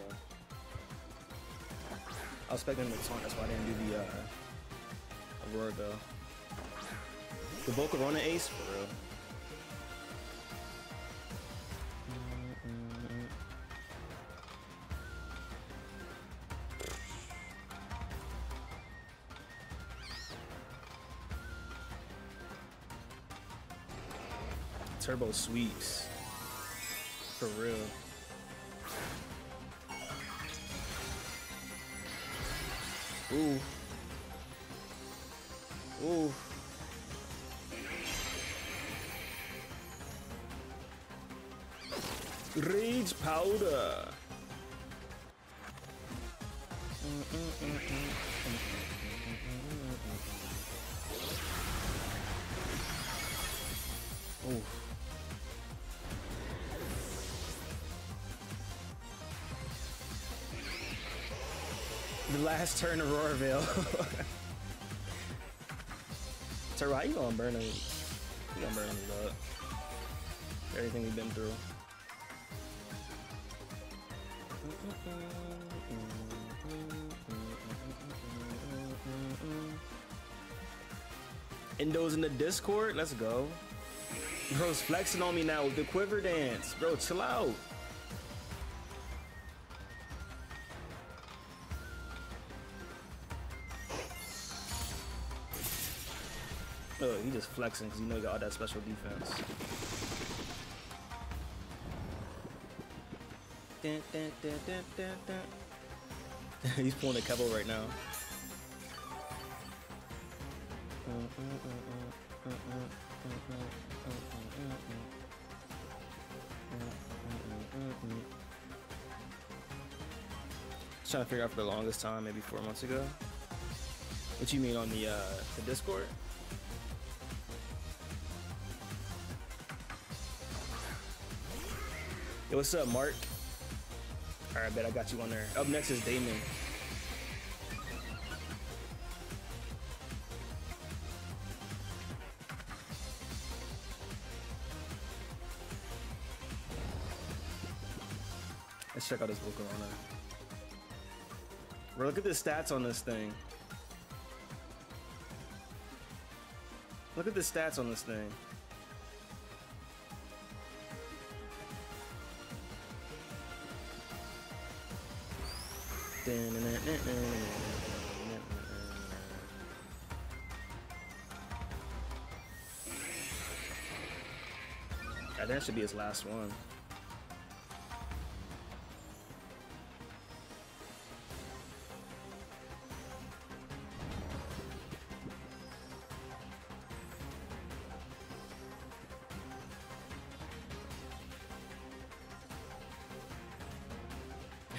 I was expecting the taunt, that's why I didn't do the uh, Aurora Bell. The Volcarona ace, for real. Turbo sweeps, for real. Ooh. Ooh. Rage powder. Ooh. The last turn of Roarville. Terra, you gonna burn him? You gonna burn him up? Everything we've been through. Endo's in the Discord. Let's go. Bro's flexing on me now with the quiver dance. Bro, chill out. Look, he just flexing because you know he got all that special defense. Dun, dun, dun, dun, dun, dun. He's pulling a Kevo right now. Just trying to figure out for the longest time, maybe four months ago. What you mean on the uh, the Discord? Yo, what's up, Mark? Alright, I bet I got you on there. Up next is Damon. Let's check out this Volcarona. Bro, look at the stats on this thing. Look at the stats on this thing. Yeah, that should be his last one.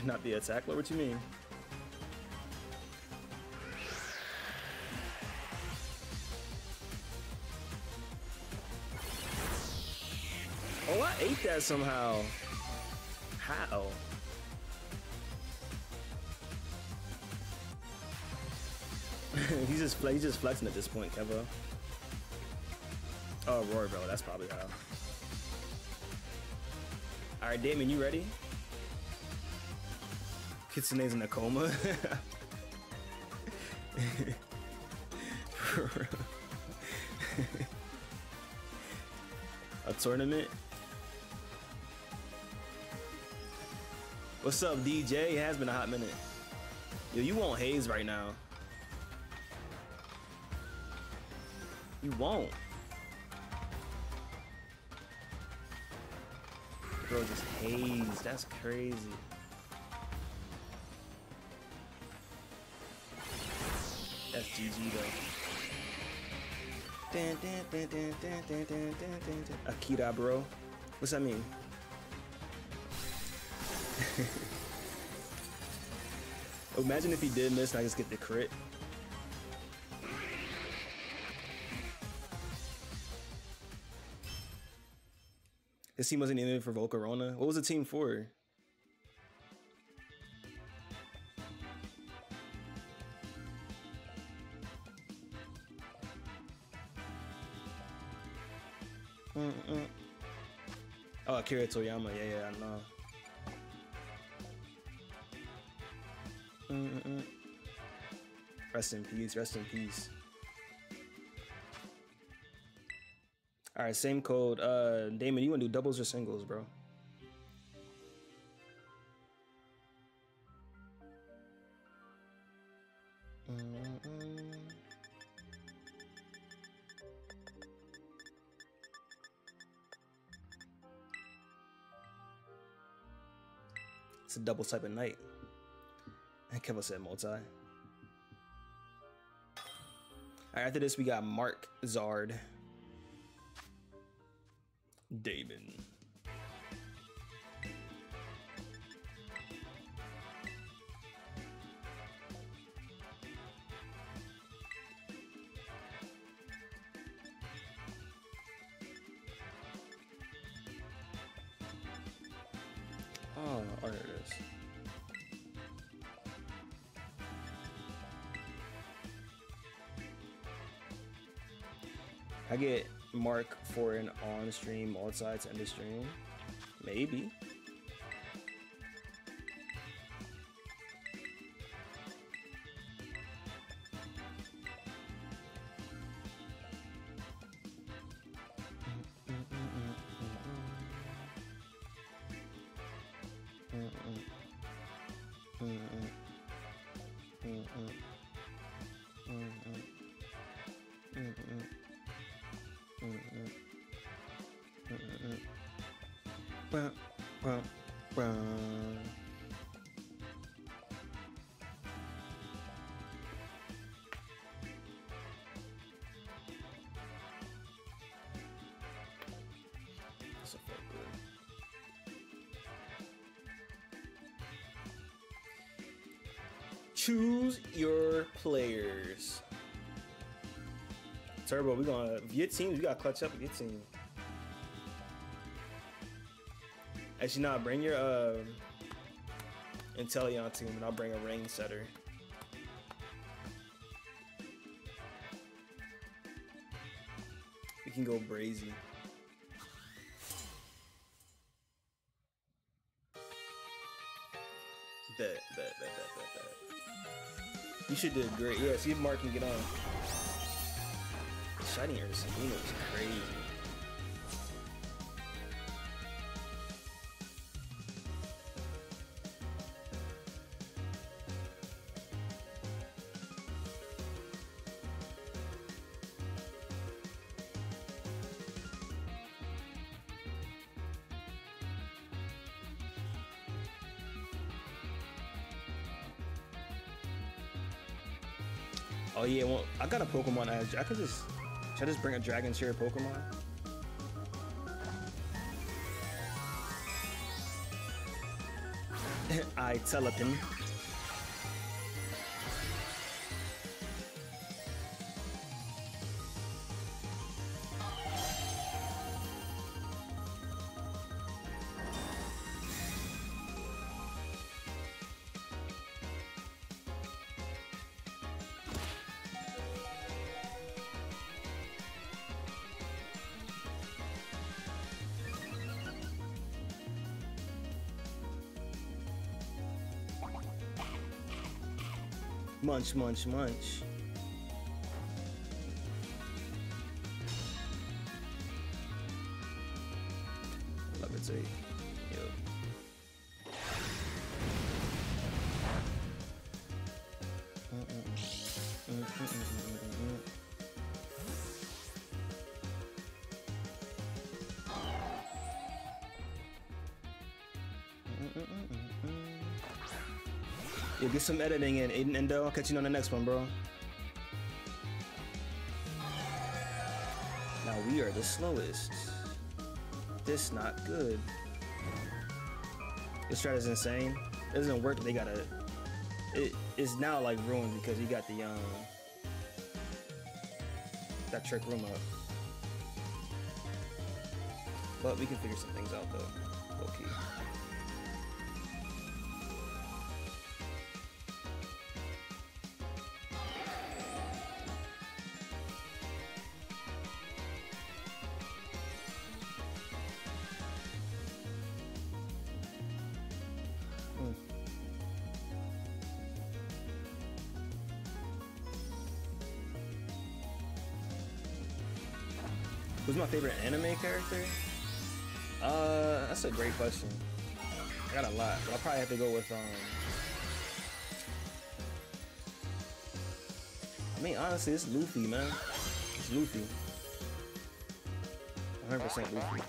Not the attack, what do you mean? Oh, I ate that somehow. How? he's just he's just flexing at this point, Kevo. Oh, Roar Bell, that's probably how. All right, Damon, you ready? Kitsune's in a coma. A tournament. What's up, D J? It has been a hot minute. Yo, you won't haze right now. You won't. Bro, just haze. That's crazy. That's G G though. Dun, dun, dun, dun, dun, dun, dun, dun, dun. Akira, bro. What's that mean? Imagine if he did miss and I just get the crit. This team wasn't even for Volcarona. What was the team for? Mm -mm. Oh, Akira Toyama. Yeah, yeah, I know. Mm -mm. Rest in peace, rest in peace. All right, same code. Uh, Damon, you want to do doubles or singles, bro? Mm -mm. It's a double type of night. And Kevo said multi. All right, after this, we got Mark Zard. Damon. Oh, there it is. I get Mark for an on-stream multi to end the stream, maybe. Choose your players. Turbo, we're gonna, if your teams, you gotta clutch up with your team. Actually, nah, bring your uh, Inteleon team and I'll bring a rain setter. We can go brazy. Bet, bet, bet, bet, bet, bet. You should do great. Yeah, see if Mark can get on. Shiny Arceus is crazy. Oh yeah, well, I got a Pokemon as I could just should I just bring a Dragon Tier Pokemon? I telepin. Munch, munch, munch. Love it, see. Yo. You'll get some editing in, Aiden Endo. I'll catch you on the next one, bro. Now we are the slowest. This not good. This strat is insane. It doesn't work. They gotta. It is now like ruined because you got the um that trick room up. But we can figure some things out though. Okay. Who's my favorite anime character? Uh, that's a great question. I got a lot, but I'll probably have to go with, um... I mean, honestly, it's Luffy, man. It's Luffy. one hundred percent Luffy.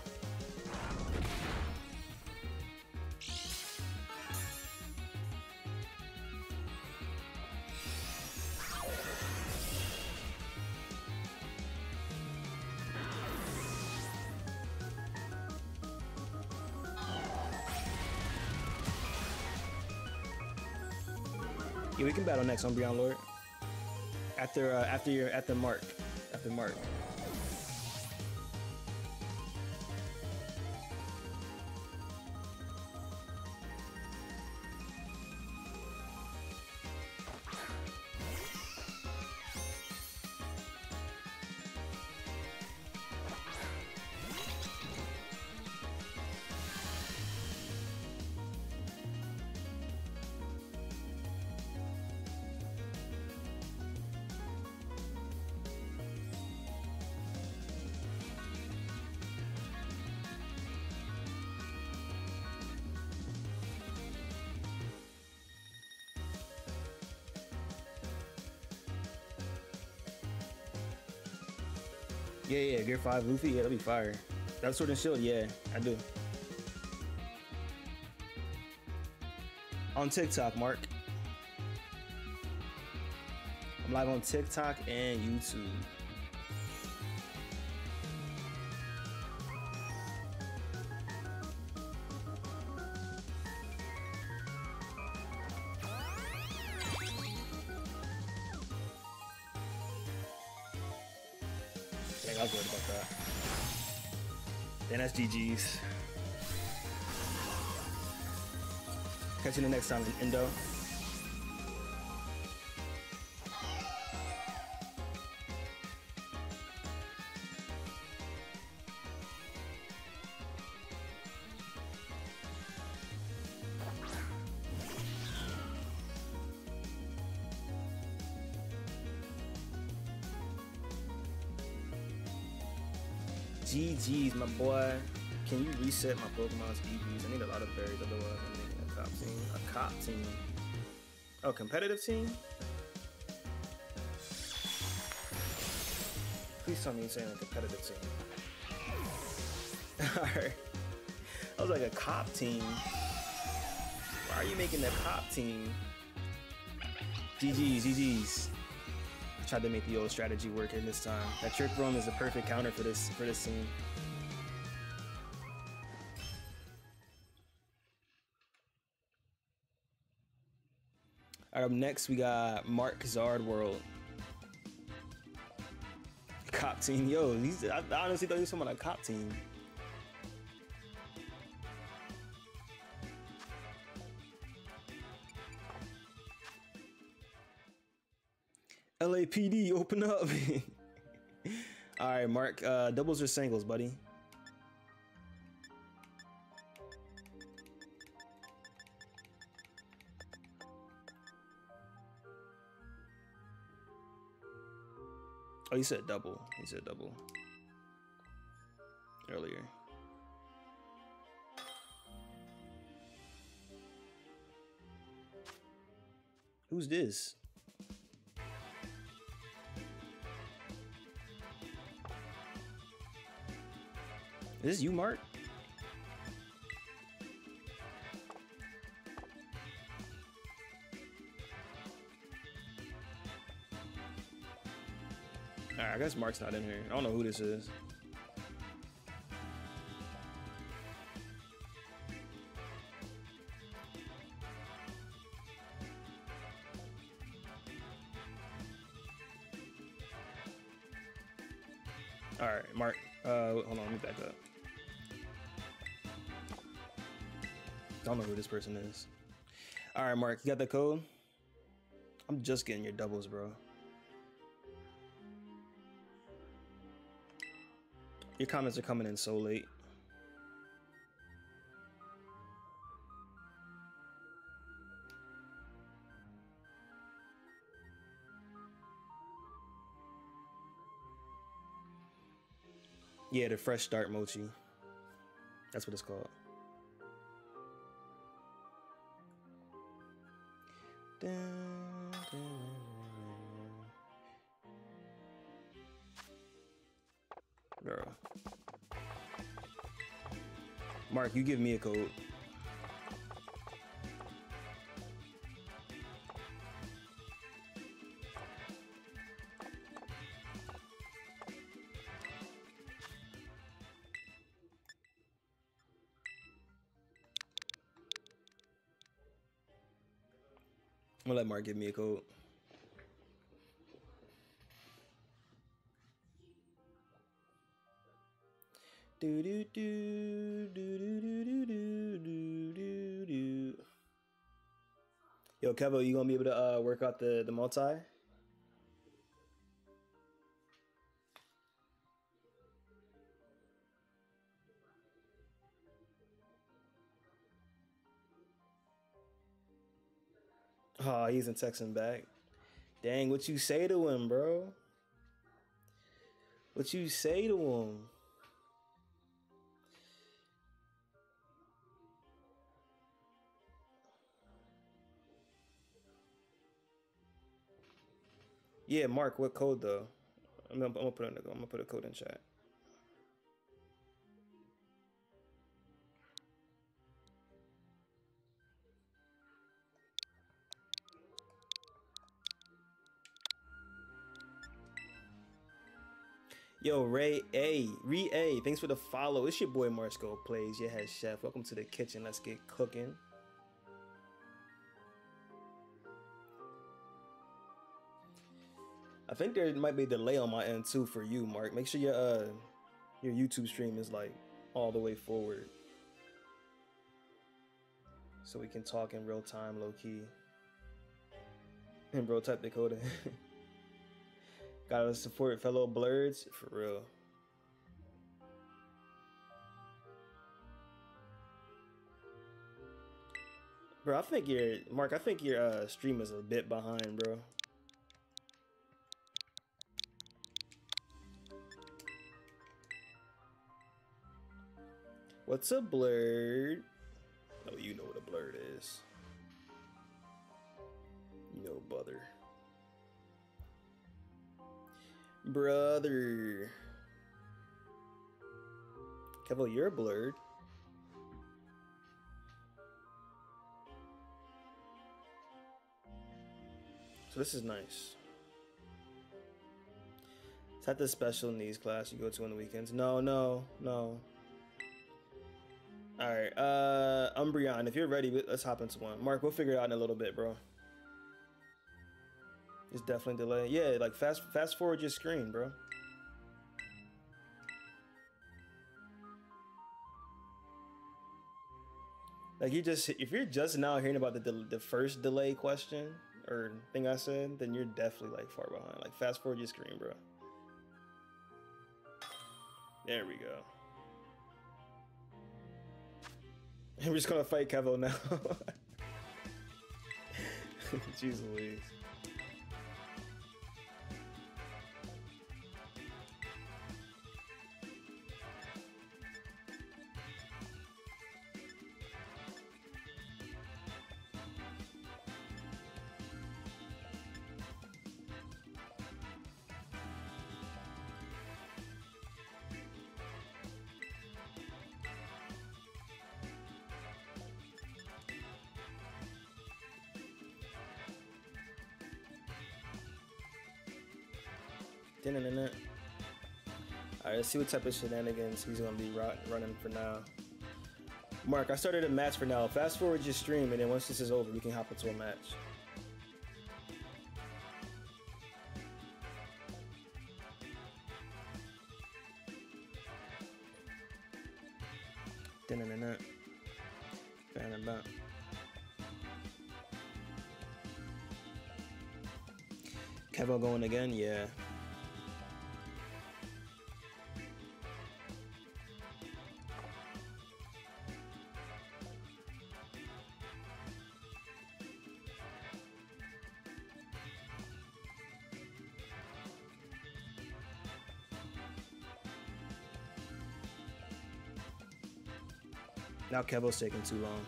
Yeah, we can battle next on Umbreon Lord. After uh, after your at the mark, after mark. Yeah, yeah, Gear five Luffy, yeah, that'll be fire. That Sword and Shield, yeah, I do. On TikTok, Mark. I'm live on TikTok and YouTube. G Gs. Catch you the next time in Indo. G Gs, my boy. Can you reset my Pokemon's E Vs? I need a lot of berries, otherwise I'm making a cop team. A cop team? Oh, competitive team? Please tell me you're saying a competitive team. Alright. I was like, a cop team? Why are you making a cop team? G Gs, G Gs. Tried to make the old strategy work in this time. That trick room is the perfect counter for this for this scene. All right, up next we got Mark Zard World. Cop team, yo. These, I honestly thought he was talking about a cop team. L A P D, open up. All right, Mark. Uh, doubles or singles, buddy? Oh, you said double. You said double earlier. Who's this? Is this you, Mark? Alright, I guess Mark's not in here. I don't know who this is. Alright, Mark. Uh, hold on, let me back up. Don't know who this person is. Alright, Mark, you got that code? I'm just getting your doubles, bro. Your comments are coming in so late. Yeah, the fresh start mochi. That's what it's called. Dun, dun, dun, dun. Girl. Mark, you give me a code. I'm gonna let Mark give me a code. Do do do do do do do do do do. Yo, Kevo, you gonna be able to uh, work out the the multi? Oh, he's in texting back. Dang, what you say to him, bro? What you say to him? Yeah, Mark, what code though? I'm gonna, I'm gonna put it in the, I'm gonna put a code in chat. Yo, Ray A, Ray A, thanks for the follow. It's your boy MarskoPlays, your head chef. Welcome to the kitchen. Let's get cooking. I think there might be a delay on my end too for you, Mark. Make sure your uh your YouTube stream is like all the way forward, so we can talk in real time, low key. And bro, type the code in. Gotta support fellow blurs, for real. Bro, I think your, Mark, I think your uh, stream is a bit behind, bro. What's a blurred? Oh, you know what a blurred is. You know, brother. Brother. Kevo, you're blurred. So this is nice. Is that the special needs class you go to on the weekends? No, no, no. Alright, uh, Umbreon, if you're ready, let's hop into one. Mark, we'll figure it out in a little bit, bro. It's definitely delayed. Yeah, like fast fast forward your screen, bro. Like you just, if you're just now hearing about the del the first delay question or thing I said, then you're definitely like far behind. Like fast forward your screen, bro. There we go. And we're just gonna fight Kevo now. Jeez Louise. Alright, let's see what type of shenanigans he's going to be running for now. Mark, I started a match for now. Fast forward your stream, and then once this is over, you can hop into a match. Kevo going again? Yeah. Now Kevo's taking too long.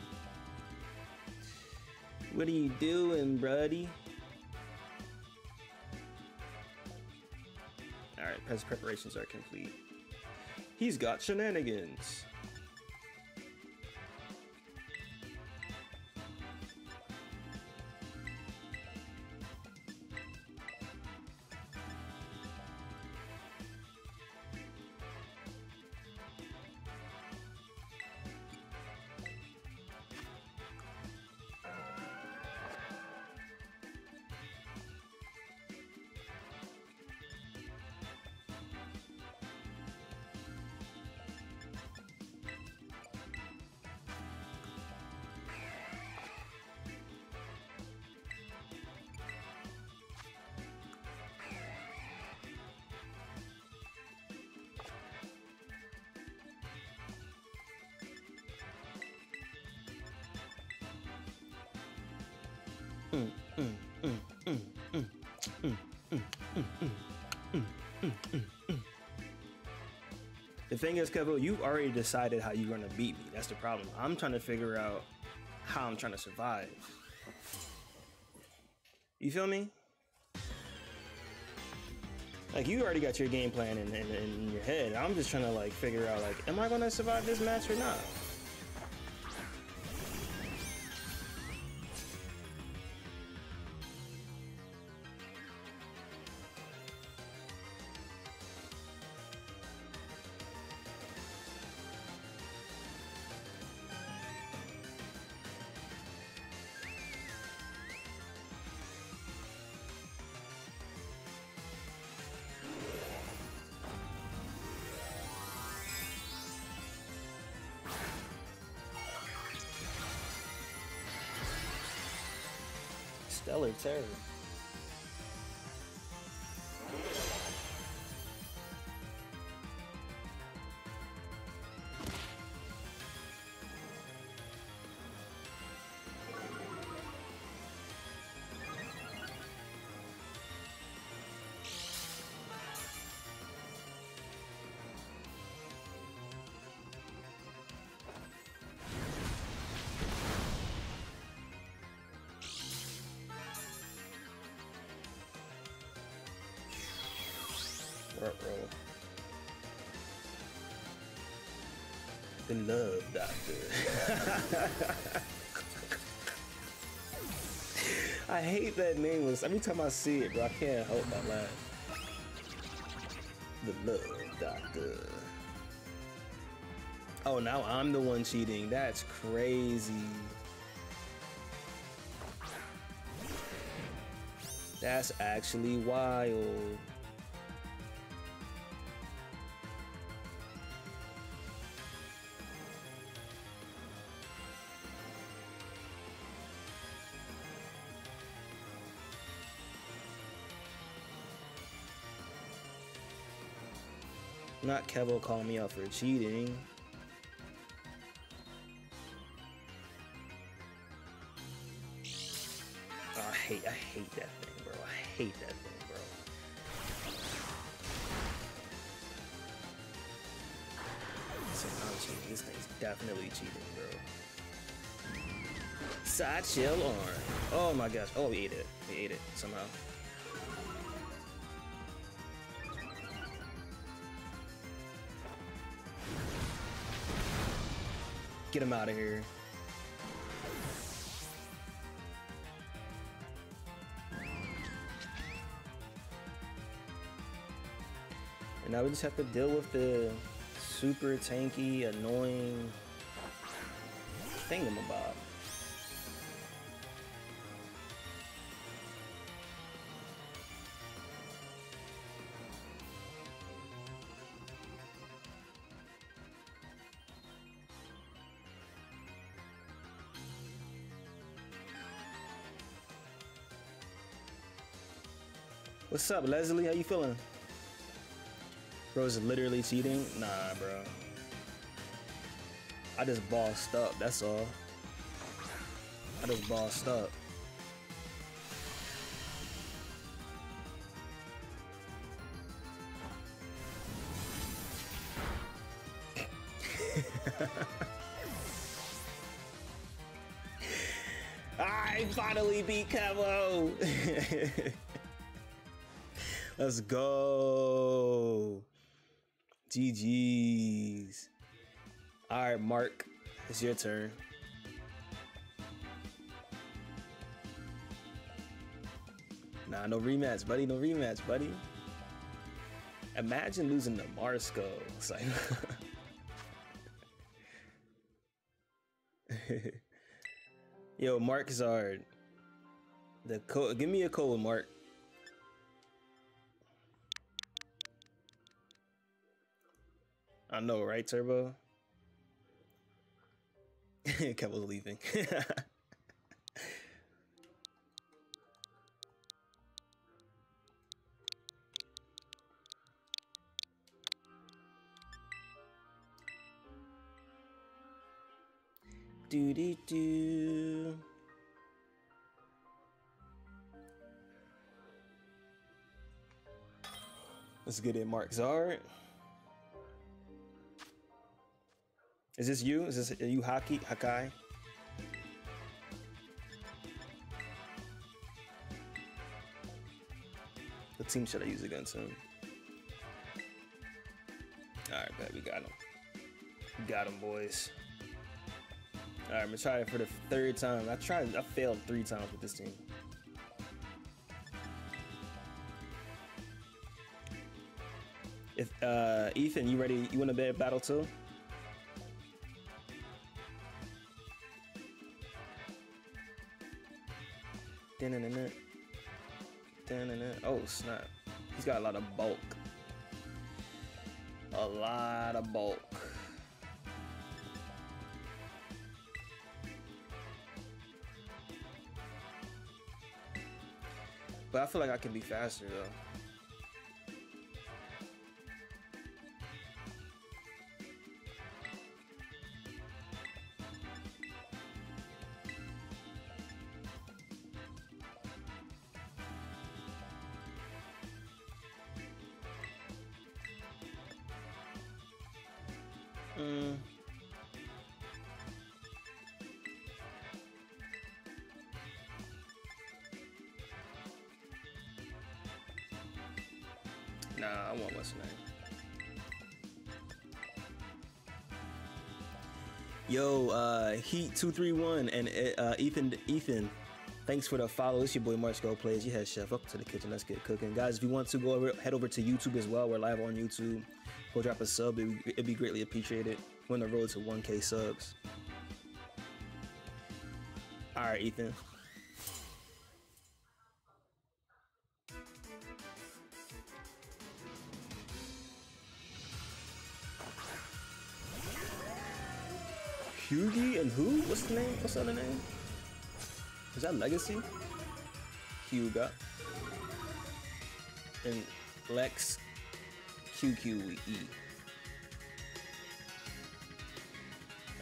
What are you doing, buddy? Alright, his preparations are complete. He's got shenanigans. The thing is, Kevo, you've already decided how you're going to beat me. That's the problem. I'm trying to figure out how I'm trying to survive. You feel me? Like, you already got your game plan in, in, in your head. I'm just trying to, like, figure out, like, am I going to survive this match or not? Stellar Terror. The love doctor. I hate that name. Was every time I see it, bro, I can't help but laugh. The love doctor. Oh, now I'm the one cheating. That's crazy. That's actually wild. Not Kevo calling me out for cheating. Oh, I hate, I hate that thing, bro. I hate that thing, bro. So I'm cheating. This thing's definitely cheating, bro. Side shell arm. Oh my gosh. Oh, we ate it. We ate it somehow. Get him out of here. And now we just have to deal with the super tanky, annoying thingamabob. What's up, Leslie? How you feeling? Bro's literally cheating? Nah, bro. I just bossed up, that's all. I just bossed up. I finally beat Kevo! Let's go. G G's. All right, Mark, it's your turn. Nah, no rematch, buddy. No rematch, buddy. Imagine losing to Marsko. It's like yo, Mark is hard. The code. Give me a code, Mark. I know, right, Turbo? Kevo's leaving. Do do do. Let's get it, Mark Zard. Is this you? Is this are you Haki? Hakai? What team should I use against him? Alright, bet we got him. We got him, boys. Alright, I'm gonna try it for the third time. I tried I failed three times with this team. If uh Ethan, you ready? You wanna bed battle too? Oh snap, he's got a lot of bulk. A lot of bulk. But I feel like I can be faster though. Nah, I want what's name. Yo, uh, Heat two three one and uh, Ethan Ethan, thanks for the follow. It's your boy MarskoPlays. You had chef up to the kitchen. Let's get cooking, guys. If you want to go over, head over to YouTube as well. We're live on YouTube. Go drop a sub. It'd, it'd be greatly appreciated. We're on the road to one K subs. All right, Ethan. Hugie and who? What's the name? What's the other name? Is that Legacy? Huga. And Lex Q Q E.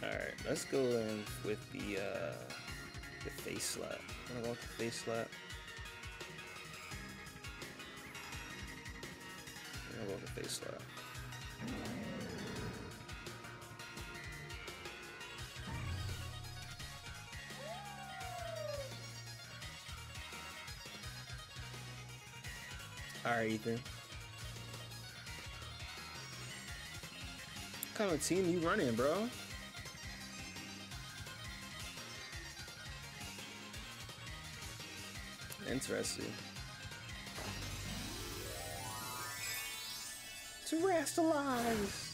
Alright, let's go in with the uh the face slap. I'm gonna go with the face slap. I'm gonna go with the face slap. Alright, Ethan. What kind of team you running, bro? Interesting. Terrastalize!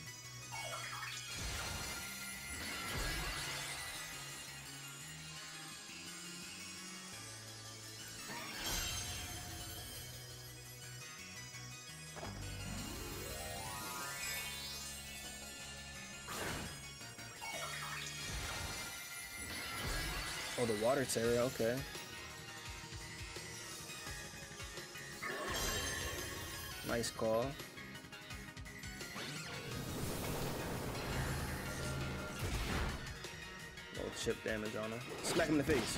Oh, the water terror, okay. Nice call. Little chip damage on him. Smack him in the face.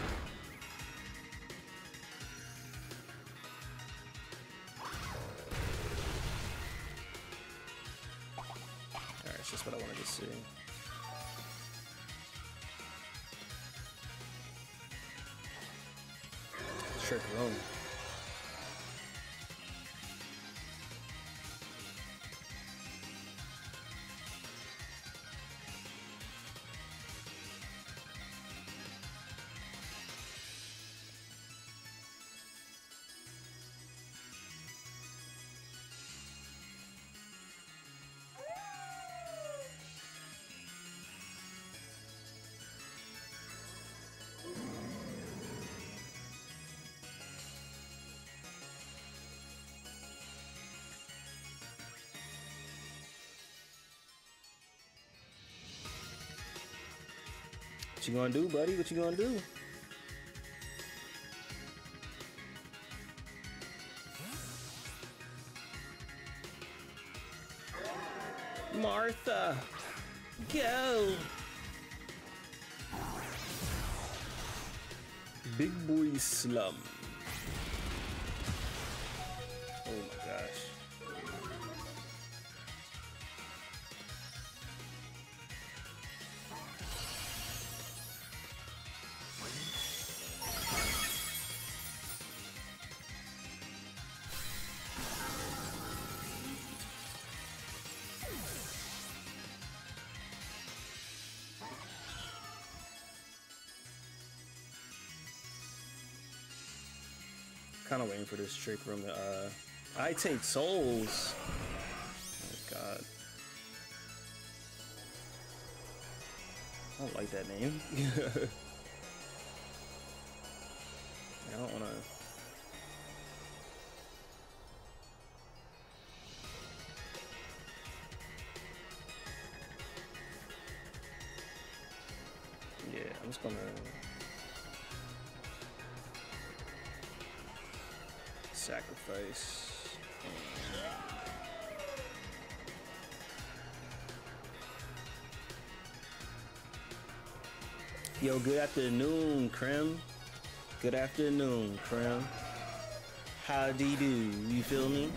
Alright, it's just what I wanted to see. Trick room. What you gonna do, buddy? What you gonna do? Martha, go! Big boy slum. Oh my gosh. Kind of waiting for this trick room to, uh, I take souls. Oh God. I don't like that name. I don't wanna. Yeah, I'm just gonna. Sacrifice. Yo, good afternoon, Krim. Good afternoon, Krim. Howdy do, you feel me?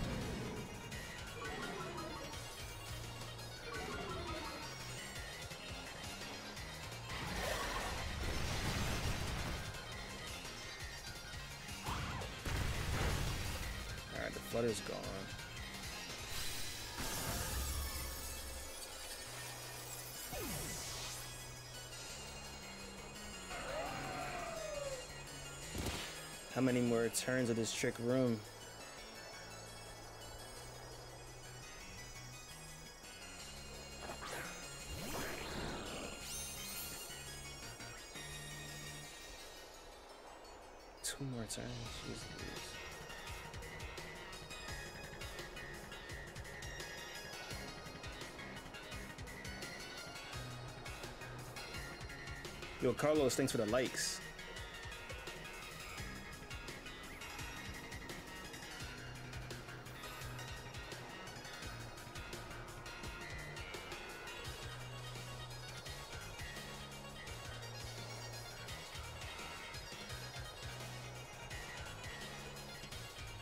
Is gone. How many more turns of this trick room? Two more turns. Jesus. Yo, Carlos, thanks for the likes.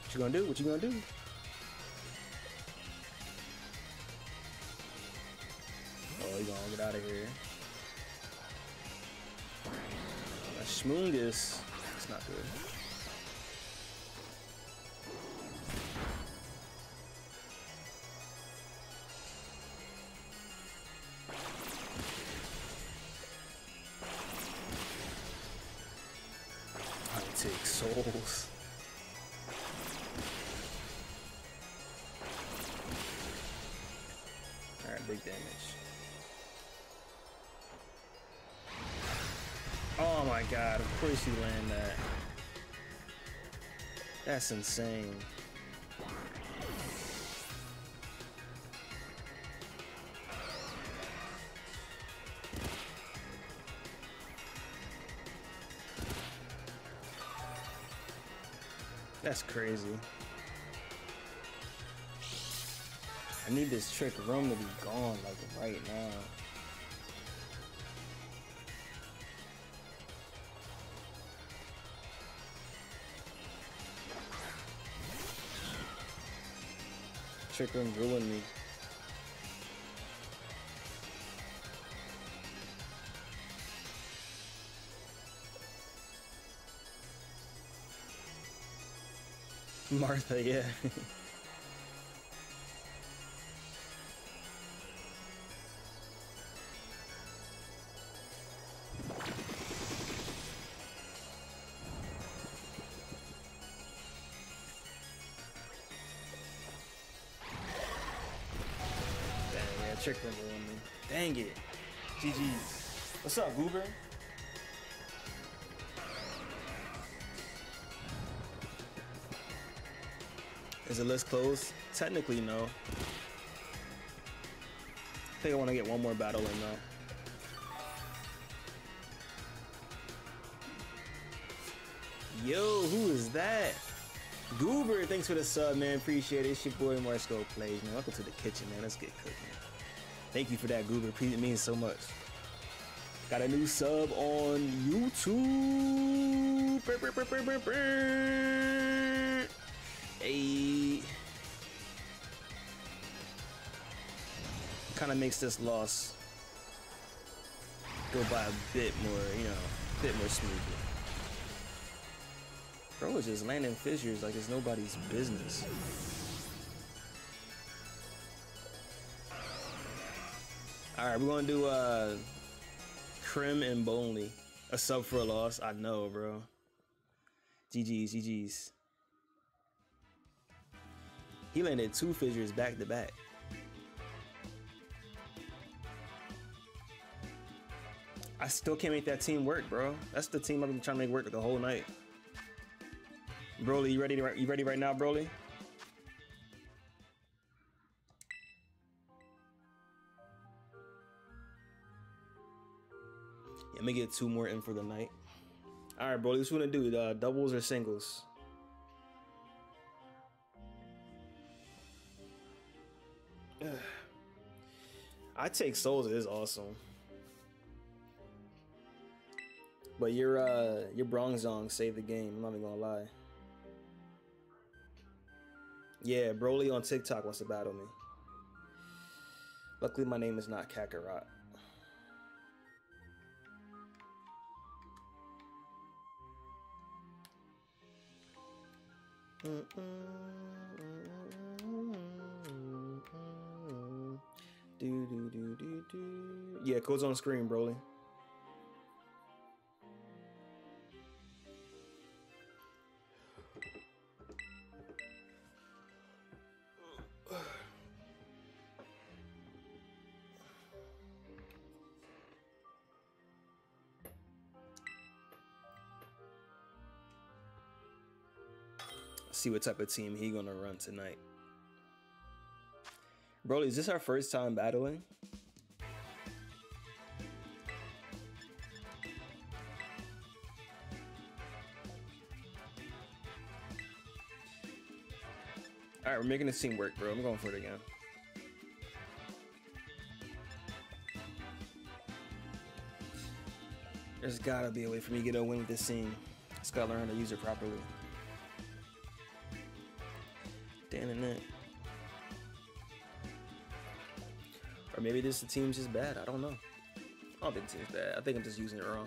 What you gonna do? What you gonna do? Oh, you gonna get out of here. Shmoongus. That's not good. I take souls. big damage. Oh my god, of course you land that. That's insane. That's crazy. I need this trick room to be gone like right now. Trick room ruined me. Martha, yeah. Trick room ruined me. Dang it. G G's. What's up, Goober? Is the list closed? Technically, no. I think I want to get one more battle in though. Yo, who is that? Goober, thanks for the sub, man. Appreciate it. It's your boy MarskoPlays, man. Welcome to the kitchen, man. Let's get cooking. Thank you for that, Goober. It means so much. Got a new sub on YouTube. Burr, burr, burr, burr, burr, burr. Hey. Kind of makes this loss go by a bit more, you know, a bit more smoothly. Bro is just landing fissures like it's nobody's business. All right, we're gonna do uh, Crim and Bonely. A sub for a loss, I know, bro. G G's, G G's. He landed two fissures back to back. I still can't make that team work, bro. That's the team I've been trying to make work the whole night. Broly, you ready? To, you ready right now, Broly? Let me get two more in for the night. All right, bro. What you want to do? Uh, doubles or singles? Ugh. I take souls. It is awesome. But your uh, your Bronzong saved the game. I'm not even gonna lie. Yeah, Broly on TikTok wants to battle me. Luckily, my name is not Kakarot. Yeah, code's on screen, Broly. See what type of team he gonna run tonight. Broly, is this our first time battling? All right, we're making this team work, bro. I'm going for it again. There's gotta be a way for me to get a win with this team. Just gotta learn how to use it properly. Internet. Or maybe this the team's just bad. I don't know. I don't think the team's bad. I think I'm just using it wrong.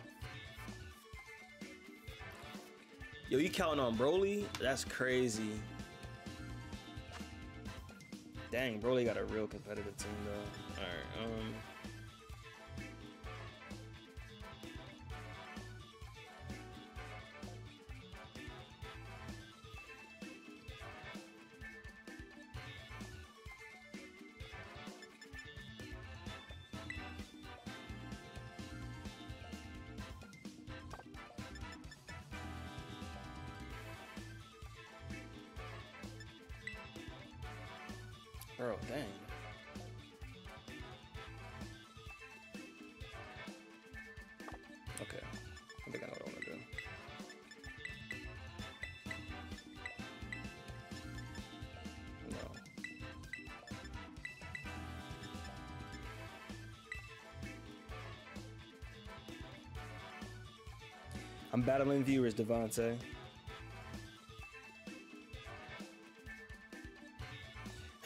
Yo, you counting on Broly? That's crazy. Dang, Broly got a real competitive team though. All right. Um. Bro, dang. Okay. I think I know what I want to do. No. I'm battling viewers, Devontae.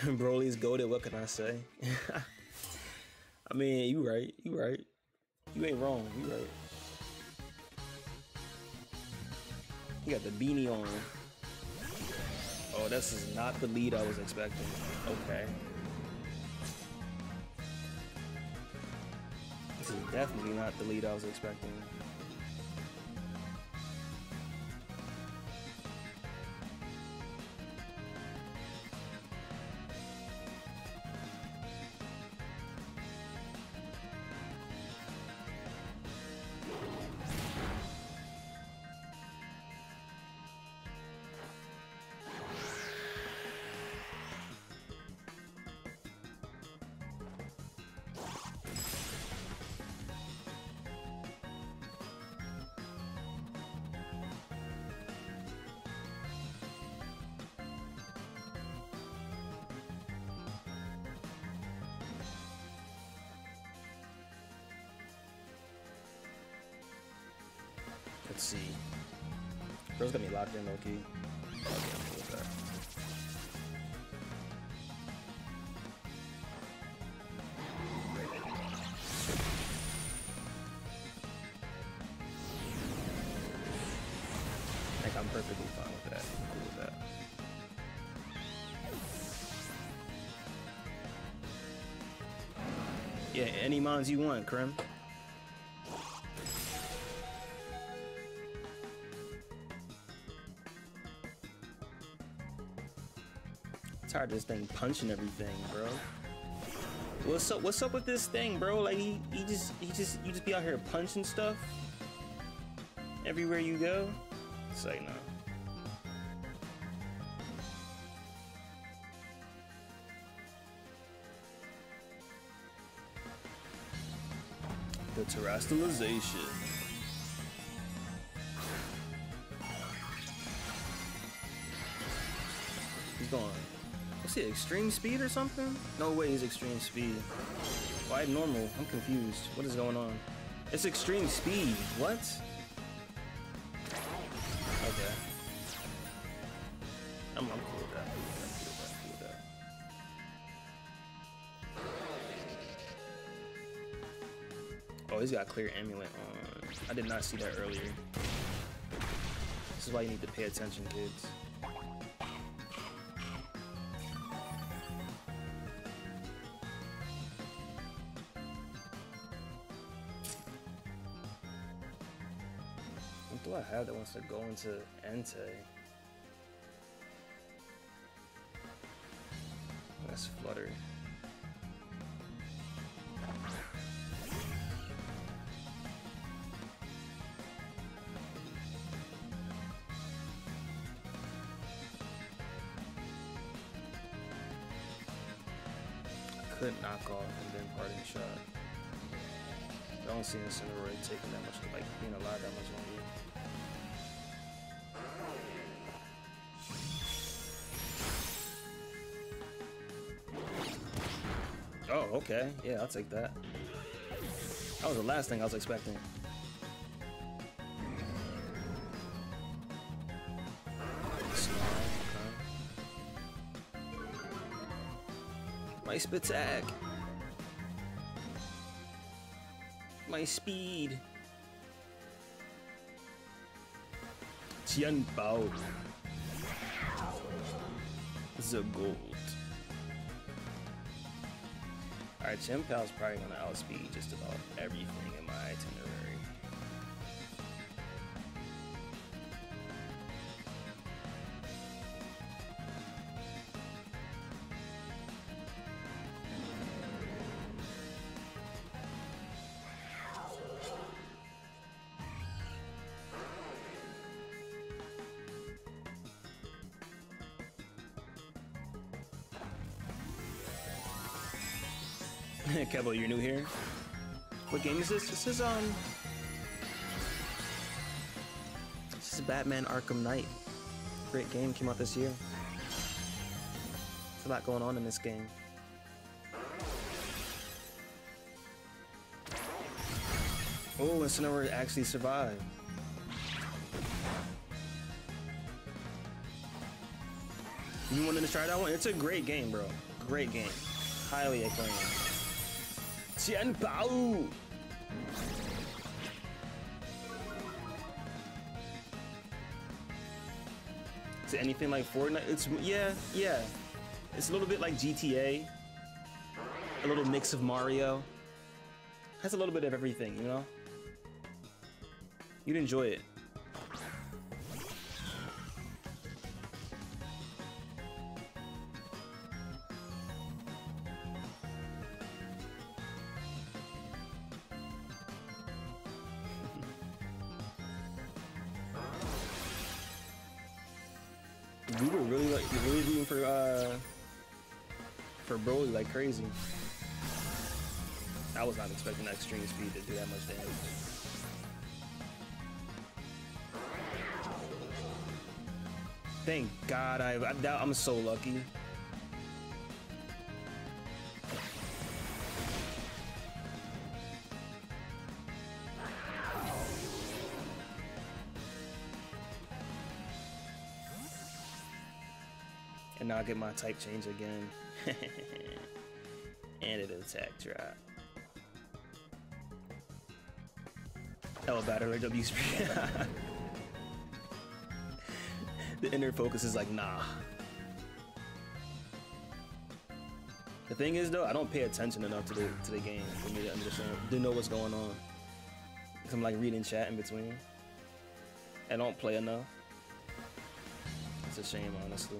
Broly's goated, what can I say? I mean, you right, you right. You ain't wrong, you right. You got the beanie on. Oh, this is not the lead I was expecting. Okay. This is definitely not the lead I was expecting. Let's see. Bro's gonna be locked in, low key. Like, I'm perfectly fine with that. I'm cool with that. Yeah, any mons you want, Krem. Tired of this thing punching everything, bro. What's up? What's up with this thing, bro? Like he, he just, he just, you just be out here punching stuff everywhere you go. It's like no. The terrestrialization. He's gone. Is he extreme speed or something? No way he's extreme speed. Why normal? I'm confused. What is going on? It's extreme speed. What? Okay. I'm, I'm cool with that. I'm cool with that. I'm cool with that. Oh, he's got clear amulet on. I did not see that earlier. This is why you need to pay attention, kids. I have that wants to go into Entei. That's Flutter. I could knock off and then parting shot. I don't see Incineroar taking that much, like being alive that much longer. Oh, okay. Yeah, I'll take that. That was the last thing I was expecting. My spit attack. My speed. Chien Pao. The goal. Alright, Chien Pao's probably gonna outspeed just about everything in my itinerary. Kevo, you're new here. What game is this? This is um. This is Batman Arkham Knight. Great game, came out this year. There's a lot going on in this game. Oh, and Sonora actually survived. You wanted to try that one? It's a great game, bro. Great game. Highly acclaimed. Chien Pao! Is it anything like Fortnite? It's, yeah, yeah. It's a little bit like G T A. A little mix of Mario. Has a little bit of everything, you know? You'd enjoy it. We were really like really rooting for uh for Broly like crazy. I was not expecting that extreme speed to do that much damage. Thank God I, I doubt I'm so lucky. And now I get my type change again. And an attack drop. Elevator or W Speed. The inner focus is like, nah. The thing is though, I don't pay attention enough to the to the game for me to understand, to know what's going on. Cause I'm like reading chat in between. I don't play enough. It's a shame, honestly.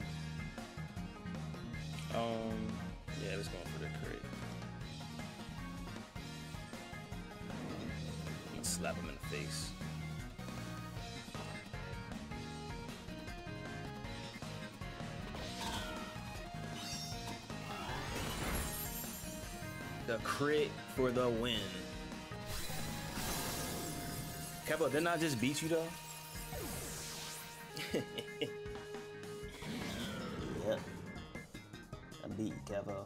Um, yeah, let's go for the crate. Let's slap him in the face. The crit for the win. Kevo, didn't I just beat you though? Yep. I beat Kevo.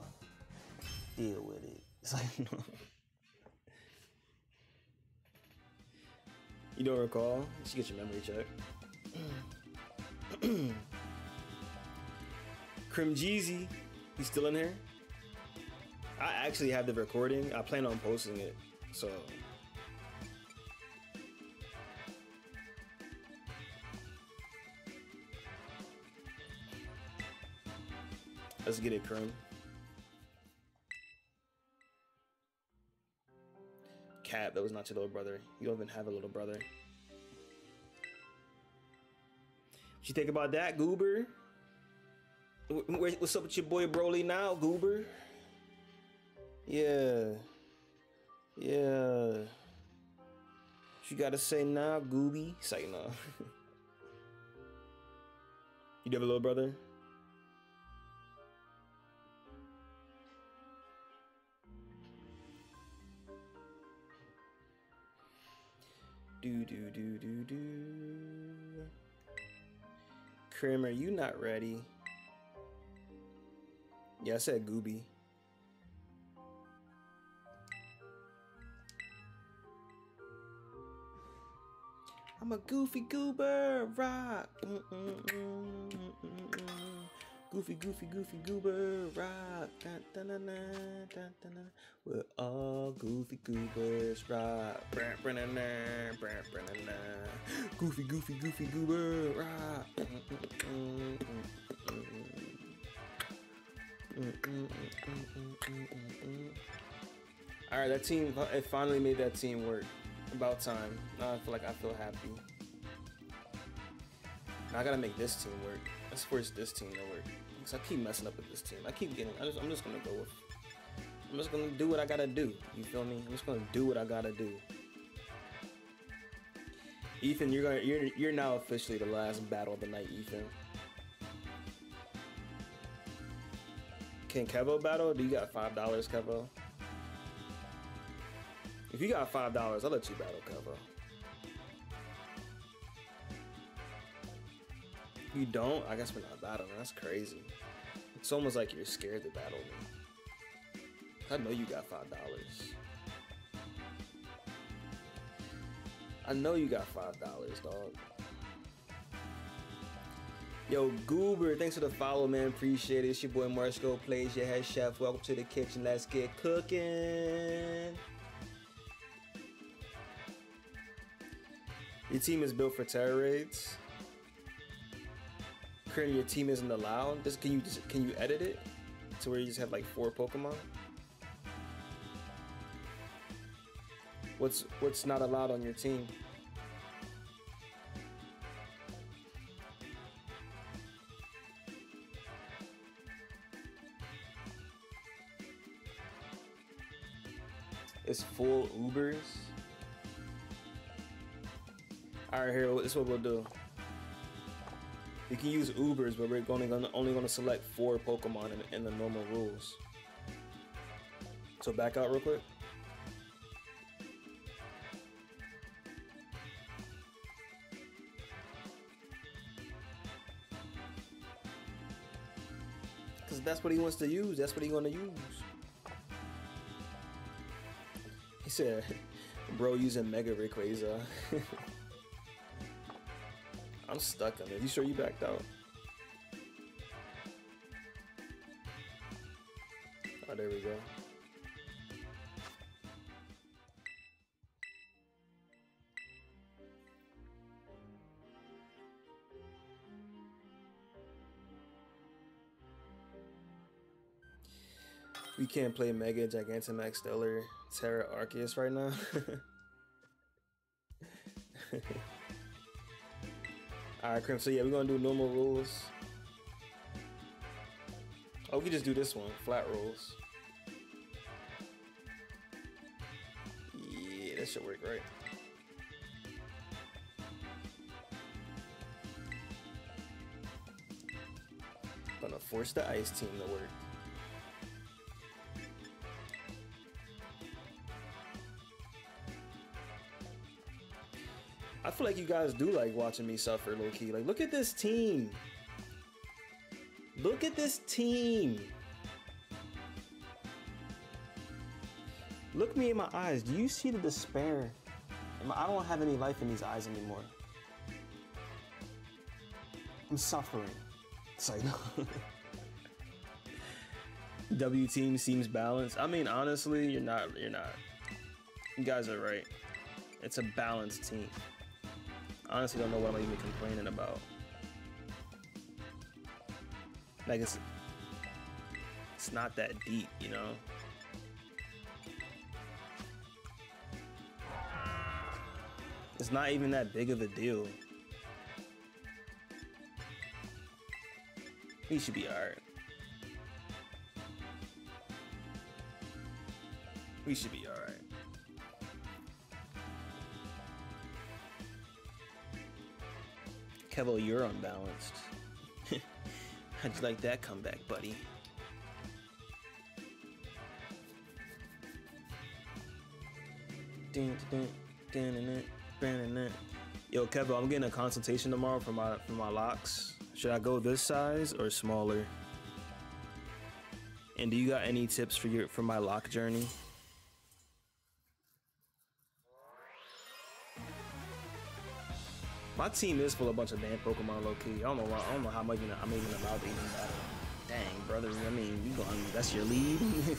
Deal with it. It's like, no. You don't recall? You should get your memory check. Crim Jeezy, you still in here? I actually have the recording. I plan on posting it, so. Let's get it, Crim. Cat, that was not your little brother. You don't even have a little brother. What you think about that, Goober? What's up with your boy Broly now, Goober? Yeah. Yeah. What you gotta say now, Gooby? Say no. You do have a little brother? Do do do do do. Krim, are you not ready? Yeah, I said Gooby. I'm a goofy goober, rock. Mm -mm -mm -mm -mm -mm. Goofy, goofy, goofy goober, rock. Da, da, da, da, da, da. We're all goofy goobers, rock. Bra, bra, na, na, bra, bra, na, na. Goofy, goofy, goofy goober, rock. All right, that team, it finally made that team work. About time. Now I feel like I feel happy. Now I gotta make this team work. Let's force this team to work. Cause I keep messing up with this team. I keep getting. I just, I'm just gonna go with. I'm just gonna do what I gotta do. You feel me? I'm just gonna do what I gotta do. Ethan, you're gonna. You're you're now officially the last battle of the night, Ethan. Can Kevo battle? Do you got five dollars, Kevo? If you got five dollars, I'll let you battle Kevo. You don't? I guess we're not battling. That's crazy. It's almost like you're scared to battle me. I know you got five dollars. I know you got five dollars, dog. Yo, Goober, thanks for the follow, man. Appreciate it. It's your boy MarskoPlays, your head chef. Welcome to the kitchen. Let's get cooking. Your team is built for terror raids. Currently, your team isn't allowed. This, can you just, can you edit it to where you just have like four Pokemon? What's what's not allowed on your team? It's full Ubers. Alright, here, this is what we'll do. You can use Ubers, but we're only gonna, only gonna select four Pokemon in, in the normal rules. So back out real quick. Because that's what he wants to use, that's what he's gonna use. He said, bro, using Mega Rayquaza. I'm stuck on it. You sure you backed out? Oh, there we go. We can't play Mega, Gigantamax, Stellar, Terra, Arceus right now. Alright, Crim, so yeah, we're gonna do normal rules. Oh, we can just do this one, flat rules. Yeah, that should work, right? Gonna force the ice team to work. I feel like you guys do like watching me suffer, low-key. Like, look at this team. Look at this team. Look me in my eyes. Do you see the despair? I don't have any life in these eyes anymore. I'm suffering. It's like, W team seems balanced. I mean, honestly, you're not, you're not. You guys are right. It's a balanced team. Honestly, don't know what I'm even complaining about. Like, it's it's not that deep, you know. It's not even that big of a deal. We should be alright. We should be alright. Kevo, you're unbalanced. How'd you like that comeback, buddy? Yo, Kevo, I'm getting a consultation tomorrow for my for my locks. Should I go this size or smaller? And do you got any tips for your for my lock journey? My team is full of a bunch of damn Pokemon, low-key. I don't know why, I don't know how much I'm even allowed to even battle. Dang, brother, I mean, you going, that's your lead?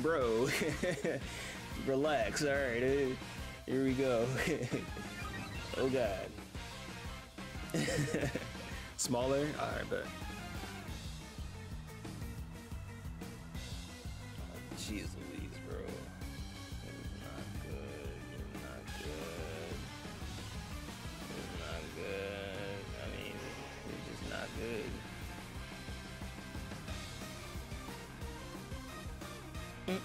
Bro, relax, all right, dude. Here we go. Oh, God. Smaller? All right, bet. Jeez Louise, bro. Good. I mean, it's just not good.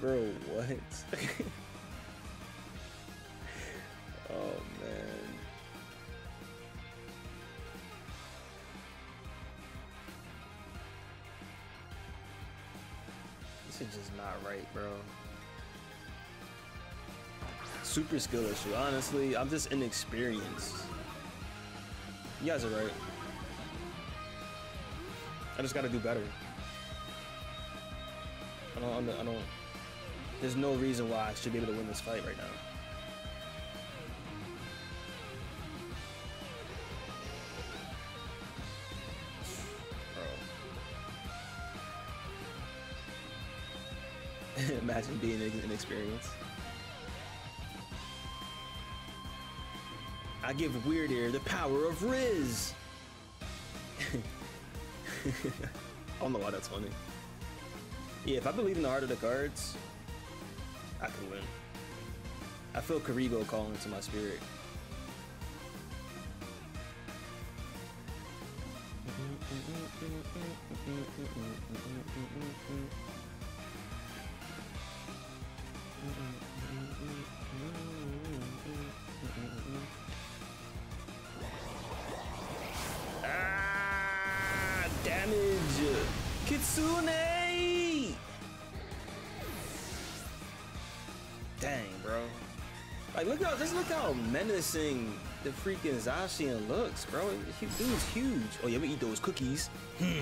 Bro, what? Oh, man. This is just not right, bro. Super skill issue. Honestly, I'm just inexperienced. You guys are right. I just gotta do better. I don't, I don't, there's no reason why I should be able to win this fight right now. Bro. Imagine being inexperienced. I give Weirdear the power of Riz. I don't know why that's funny. Yeah, if I believe in the heart of the cards, I can win. I feel Karigo calling to my spirit. Kitsune! Dang, bro. Like, look how, just look how menacing the freaking Zacian looks, bro. Dude's huge. Oh, yeah, we eat those cookies. Hmm.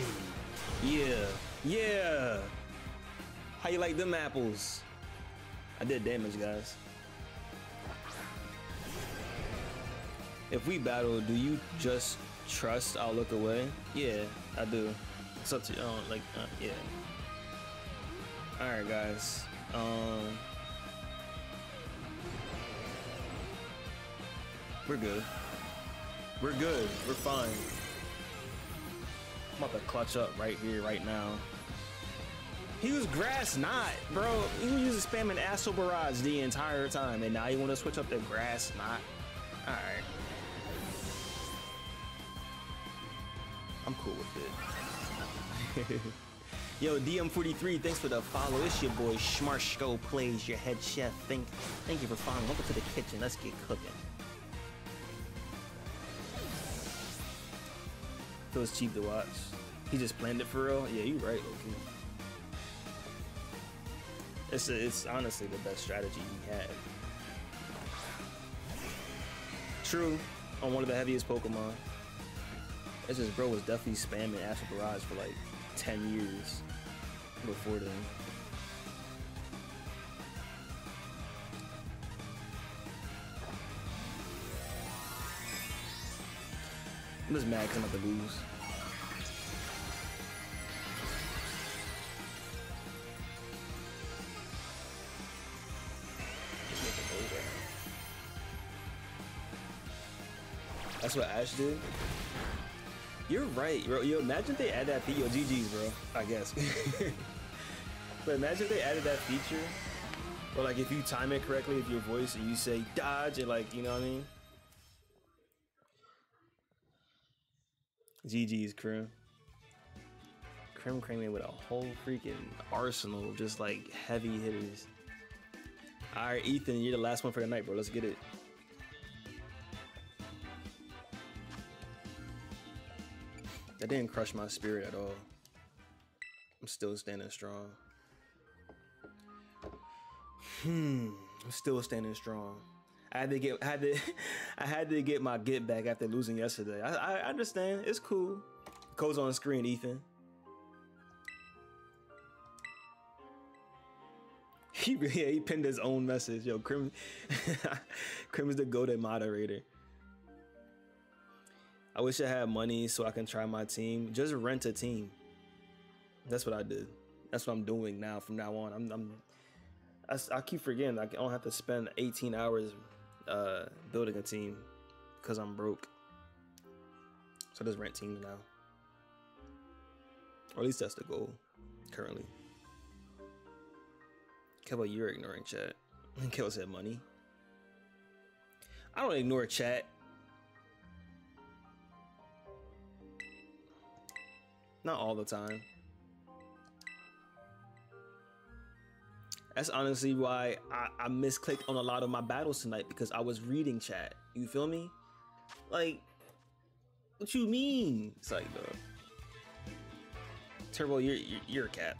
Yeah. Yeah. How you like them apples? I did damage, guys. If we battle, do you just trust I'll look away? Yeah, I do. It's up to you, oh, like, uh, yeah. Alright, guys. Um, we're good. We're good. We're fine. I'm about to clutch up right here, right now. He was grass knot, bro. He was using spamming Astral Barrage the entire time, and now you want to switch up to grass knot? Alright. I'm cool with it. Yo, D M forty-three, thanks for the follow. It's your boy MarskoPlays, your head chef. Thank, thank you for following. Welcome to the kitchen. Let's get cooking. Feels cheap to watch. He just planned it for real. Yeah, you right, Loki. It's a, it's honestly the best strategy he had. True, on one of the heaviest Pokemon. It's just bro was definitely spamming Astral Barrage for like ten years before then. I'm just mad because I'm about to lose. That's what Ash did. You're right, bro. Yo, imagine if they add that feature. Yo, G G's, bro, I guess. But imagine if they added that feature. Or, like, if you time it correctly with your voice and you say dodge, and, like, you know what I mean? G G's, Krim. Krim came in with a whole freaking arsenal of just, like, heavy hitters. All right, Ethan, you're the last one for the night, bro. Let's get it. That didn't crush my spirit at all. I'm still standing strong. Hmm, I'm still standing strong. I had to get, I had to, I had to get my get back after losing yesterday. I, I understand. It's cool. Code's on the screen, Ethan. He yeah, he pinned his own message. Yo, Krim, Krim is the golden moderator. I wish I had money so I can try my team. Just rent a team. That's what I did. That's what I'm doing now. From now on, I'm. I'm I, I keep forgetting. I don't have to spend eighteen hours uh, building a team because I'm broke. So I just rent teams now. Or at least that's the goal currently. Kevo, you're ignoring chat. Kevo said money. I don't ignore chat. Not all the time. That's honestly why I, I misclicked on a lot of my battles tonight, because I was reading chat. You feel me? Like, what you mean? It's like, bro. Turbo, you're, you're, you're a cap.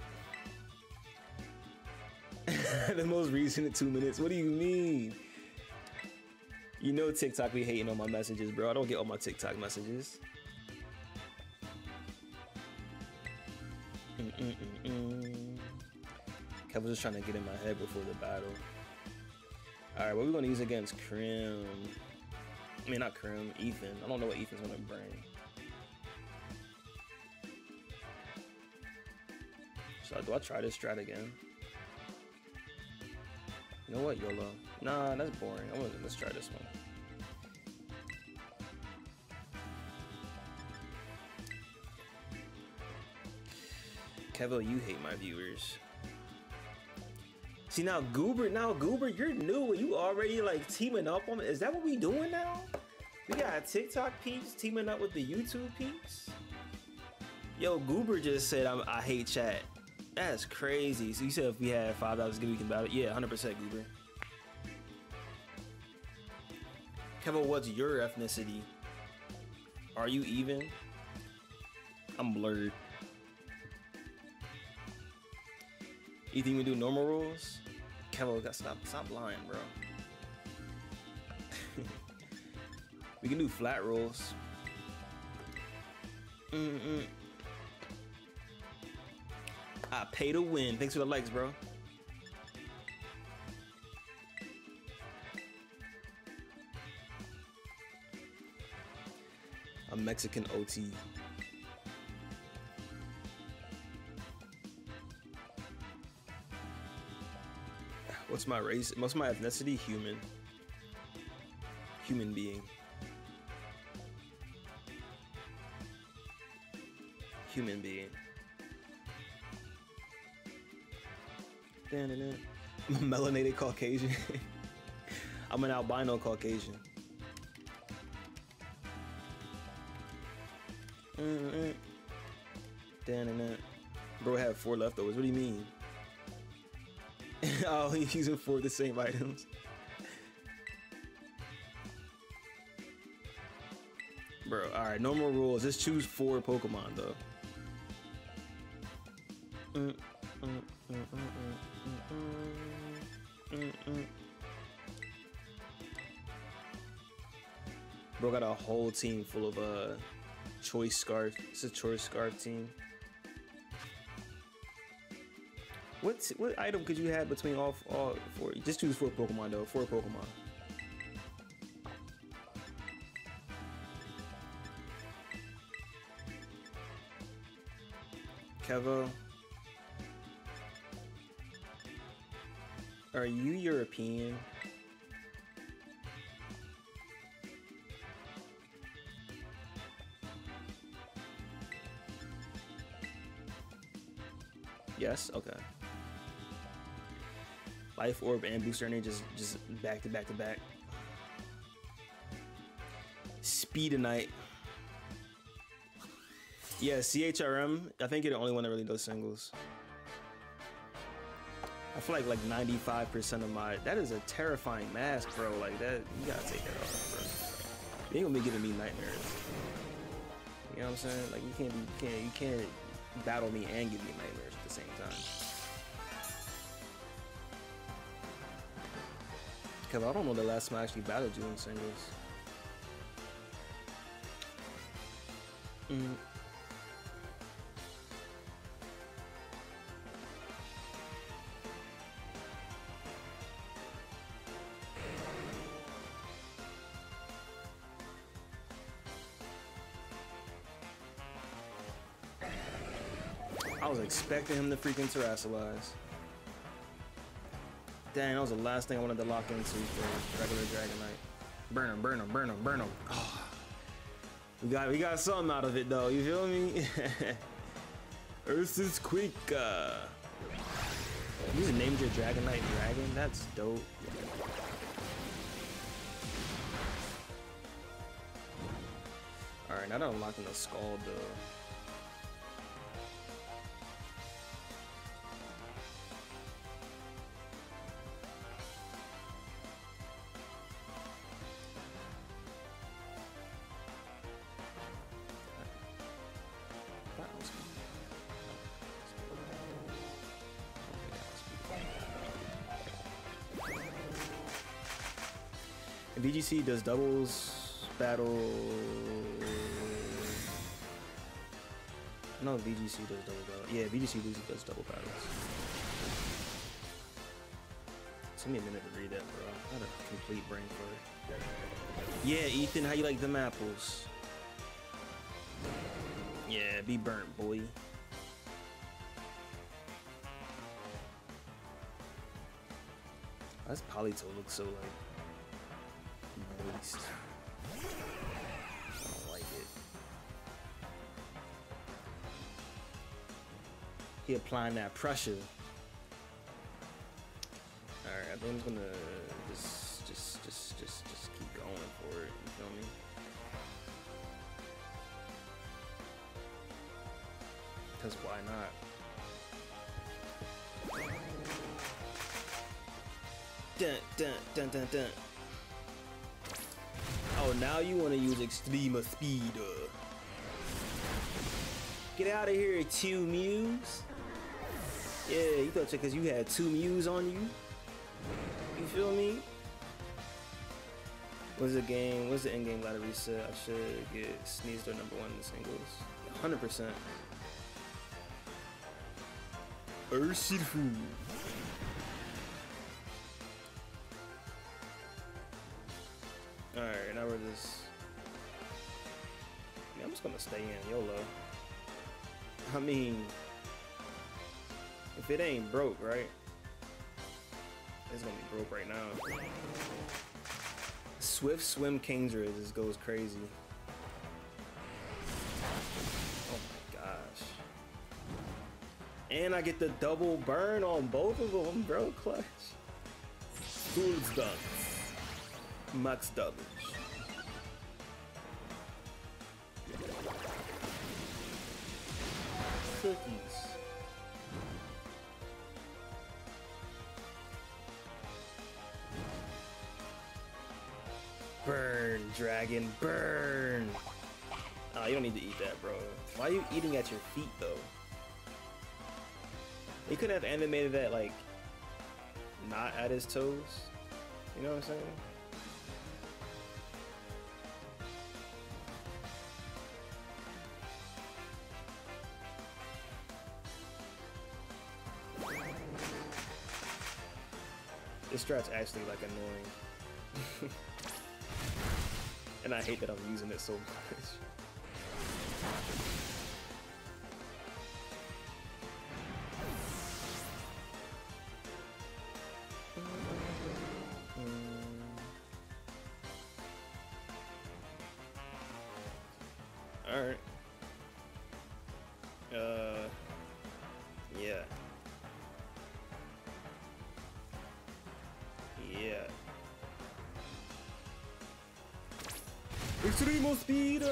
The most recent two minutes. What do you mean? You know TikTok be hating on my messages, bro. I don't get all my TikTok messages. Mm-mm-mm-mm. Kev was just trying to get in my head before the battle. All right, what are we gonna use against Krim? I mean, not Krim, Ethan. I don't know what Ethan's gonna bring. So do I try this strat again? You know what, YOLO? Nah, that's boring. I wanna, let's try this one. Kevo, you hate my viewers. See, now Goober, now Goober, you're new. You already like teaming up on it. Is that what we doing now? We got TikTok peeps teaming up with the YouTube peeps? Yo, Goober just said I'm, I hate chat. That's crazy. So you said if we had five dollars a good weekend battle? Yeah, one hundred percent Goober. Kevo, what's your ethnicity? Are you even? I'm blurred. You think we do normal rules? Kevo, gotta stop, stop lying, bro. We can do flat rules. Mm-mm. I pay to win. Thanks for the likes, bro. A Mexican O T. What's my race? What's my ethnicity? Human. Human being. Human being. I'm a melanated Caucasian. I'm an albino Caucasian. Bro had four leftovers. What do you mean? Oh, he's using four of the same items. Bro, alright, no more rules. Just choose four Pokemon, though. Mm, mm, mm, mm, mm, mm, mm. Bro got a whole team full of uh, choice scarf. It's a choice scarf team. What what item could you have between all all four? Just choose four Pokemon though. Four Pokemon. Kevo, are you European? Yes. Okay. Life Orb and Booster Energy just, just back to back to back. Speed of Night. Yeah, C H R M. I think you're the only one that really does singles. I feel like like ninety-five percent of my... That is a terrifying mask, bro. Like that, you gotta take that off, bro. You ain't gonna be giving me nightmares. You know what I'm saying? Like you can't, you can't, you can't battle me and give me nightmares at the same time. Because I don't know the last time I actually battled you in singles. Mm. I was expecting him to freaking terrasilize. Dang, that was the last thing I wanted to lock into for regular Dragonite. Burn him, burn him, burn him, burn him. Oh, we got we got something out of it though, you feel me? Ursus Quika. You just named your Dragonite Dragon? That's dope. Alright, now that I'm locking the Scald though. V G C does doubles, battle... No, V G C does double battle. Yeah, V G C does double battles. Give me a minute to read that, bro. I had a complete brain fart. Yeah, Ethan, how you like them apples? Yeah, be burnt, boy. Why does Politoe look so, like, moist? I don't like it. He applying that pressure. Alright, I think I'm gonna just, just, just, just, just keep going for it, you feel me? Because why not? Dun, dun, dun, dun, dun. Oh, now you want to use Extrema Speed. Get out of here, two Mews. Yeah, you thought because you had two Mews on you. You feel me? What's the game? What's the end game ladder reset? I should get Sneased or number one in the singles. one hundred percent. Urshifu. Alright, now we're just... Yeah, I'm just gonna stay in, YOLO. I mean... If it ain't broke, right? It's gonna be broke right now. Swift Swim Kingdra just goes crazy. Oh my gosh. And I get the double burn on both of them, bro. Clutch. Fool's Ducks. Max double. Cookies. Burn, dragon, burn. Oh, you don't need to eat that, bro. Why are you eating at your feet, though? He could have animated that, like, not at his toes. You know what I'm saying? This strat's actually, like, annoying. And I hate that I'm using it so much. Alright. Uh, yeah. Yeah. Extremo Speed!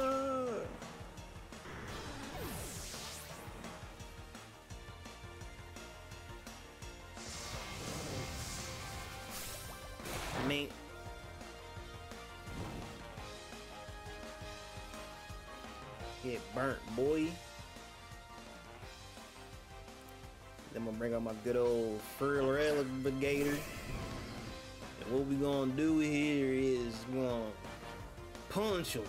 Mate. Get burnt, boy. Then I'm gonna bring out my good old Feraligatr. And what we gonna do here is we're gonna punch him.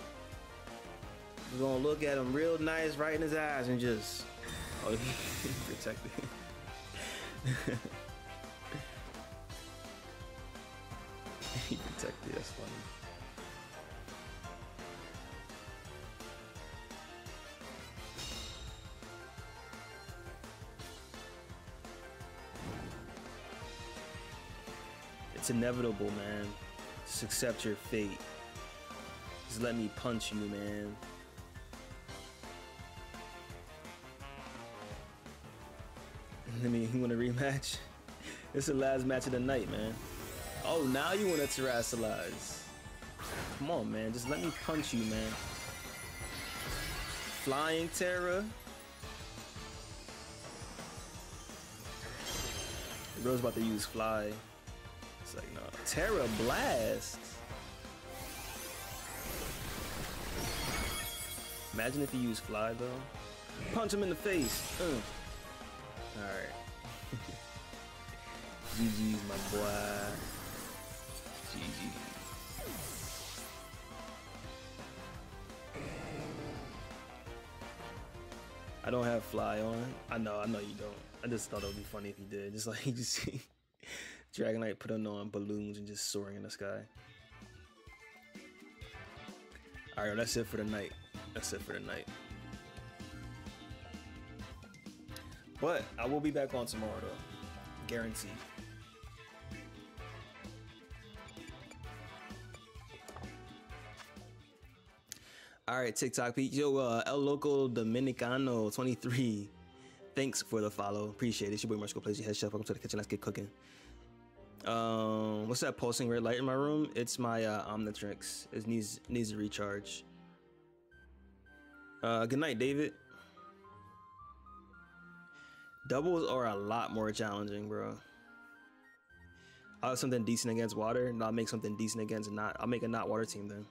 We're gonna look at him real nice right in his eyes and just... Oh, he's protected. He protected, that's funny. It's inevitable, man. Just accept your fate. Just let me punch you, man. Let me, you want a rematch? It's the last match of the night, man. Oh, now you want to terrasilize. Come on, man. Just let me punch you, man. Flying Terra. The bro's about to use Fly. It's like, no. Terra Blast. Imagine if you use Fly, though. Punch him in the face. Uh. Alright. G G's, my boy. G G. I don't have fly on. I know, I know you don't. I just thought it would be funny if you did. Just like you see Dragonite putting on balloons and just soaring in the sky. Alright, that's it for the night. That's it for the night. But I will be back on tomorrow though. Guaranteed. All right, TikTok Pete. Yo, uh, El Loco Dominicano twenty-three. Thanks for the follow. Appreciate it. It's your boy MarskoPlays, your head chef. Welcome to the kitchen. Let's get cooking. Um, what's that pulsing red light in my room? It's my uh, Omnitrix. It needs needs a recharge. Uh, good night, David. Doubles are a lot more challenging, bro. I'll have something decent against water, and I'll make something decent against not. I'll make a not water team then.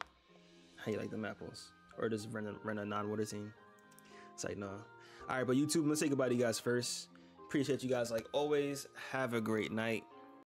How you like them apples? Or just run a, run a non-water team. It's like, nah. All right, but YouTube, let's say goodbye to you guys first. Appreciate you guys like always. Have a great night.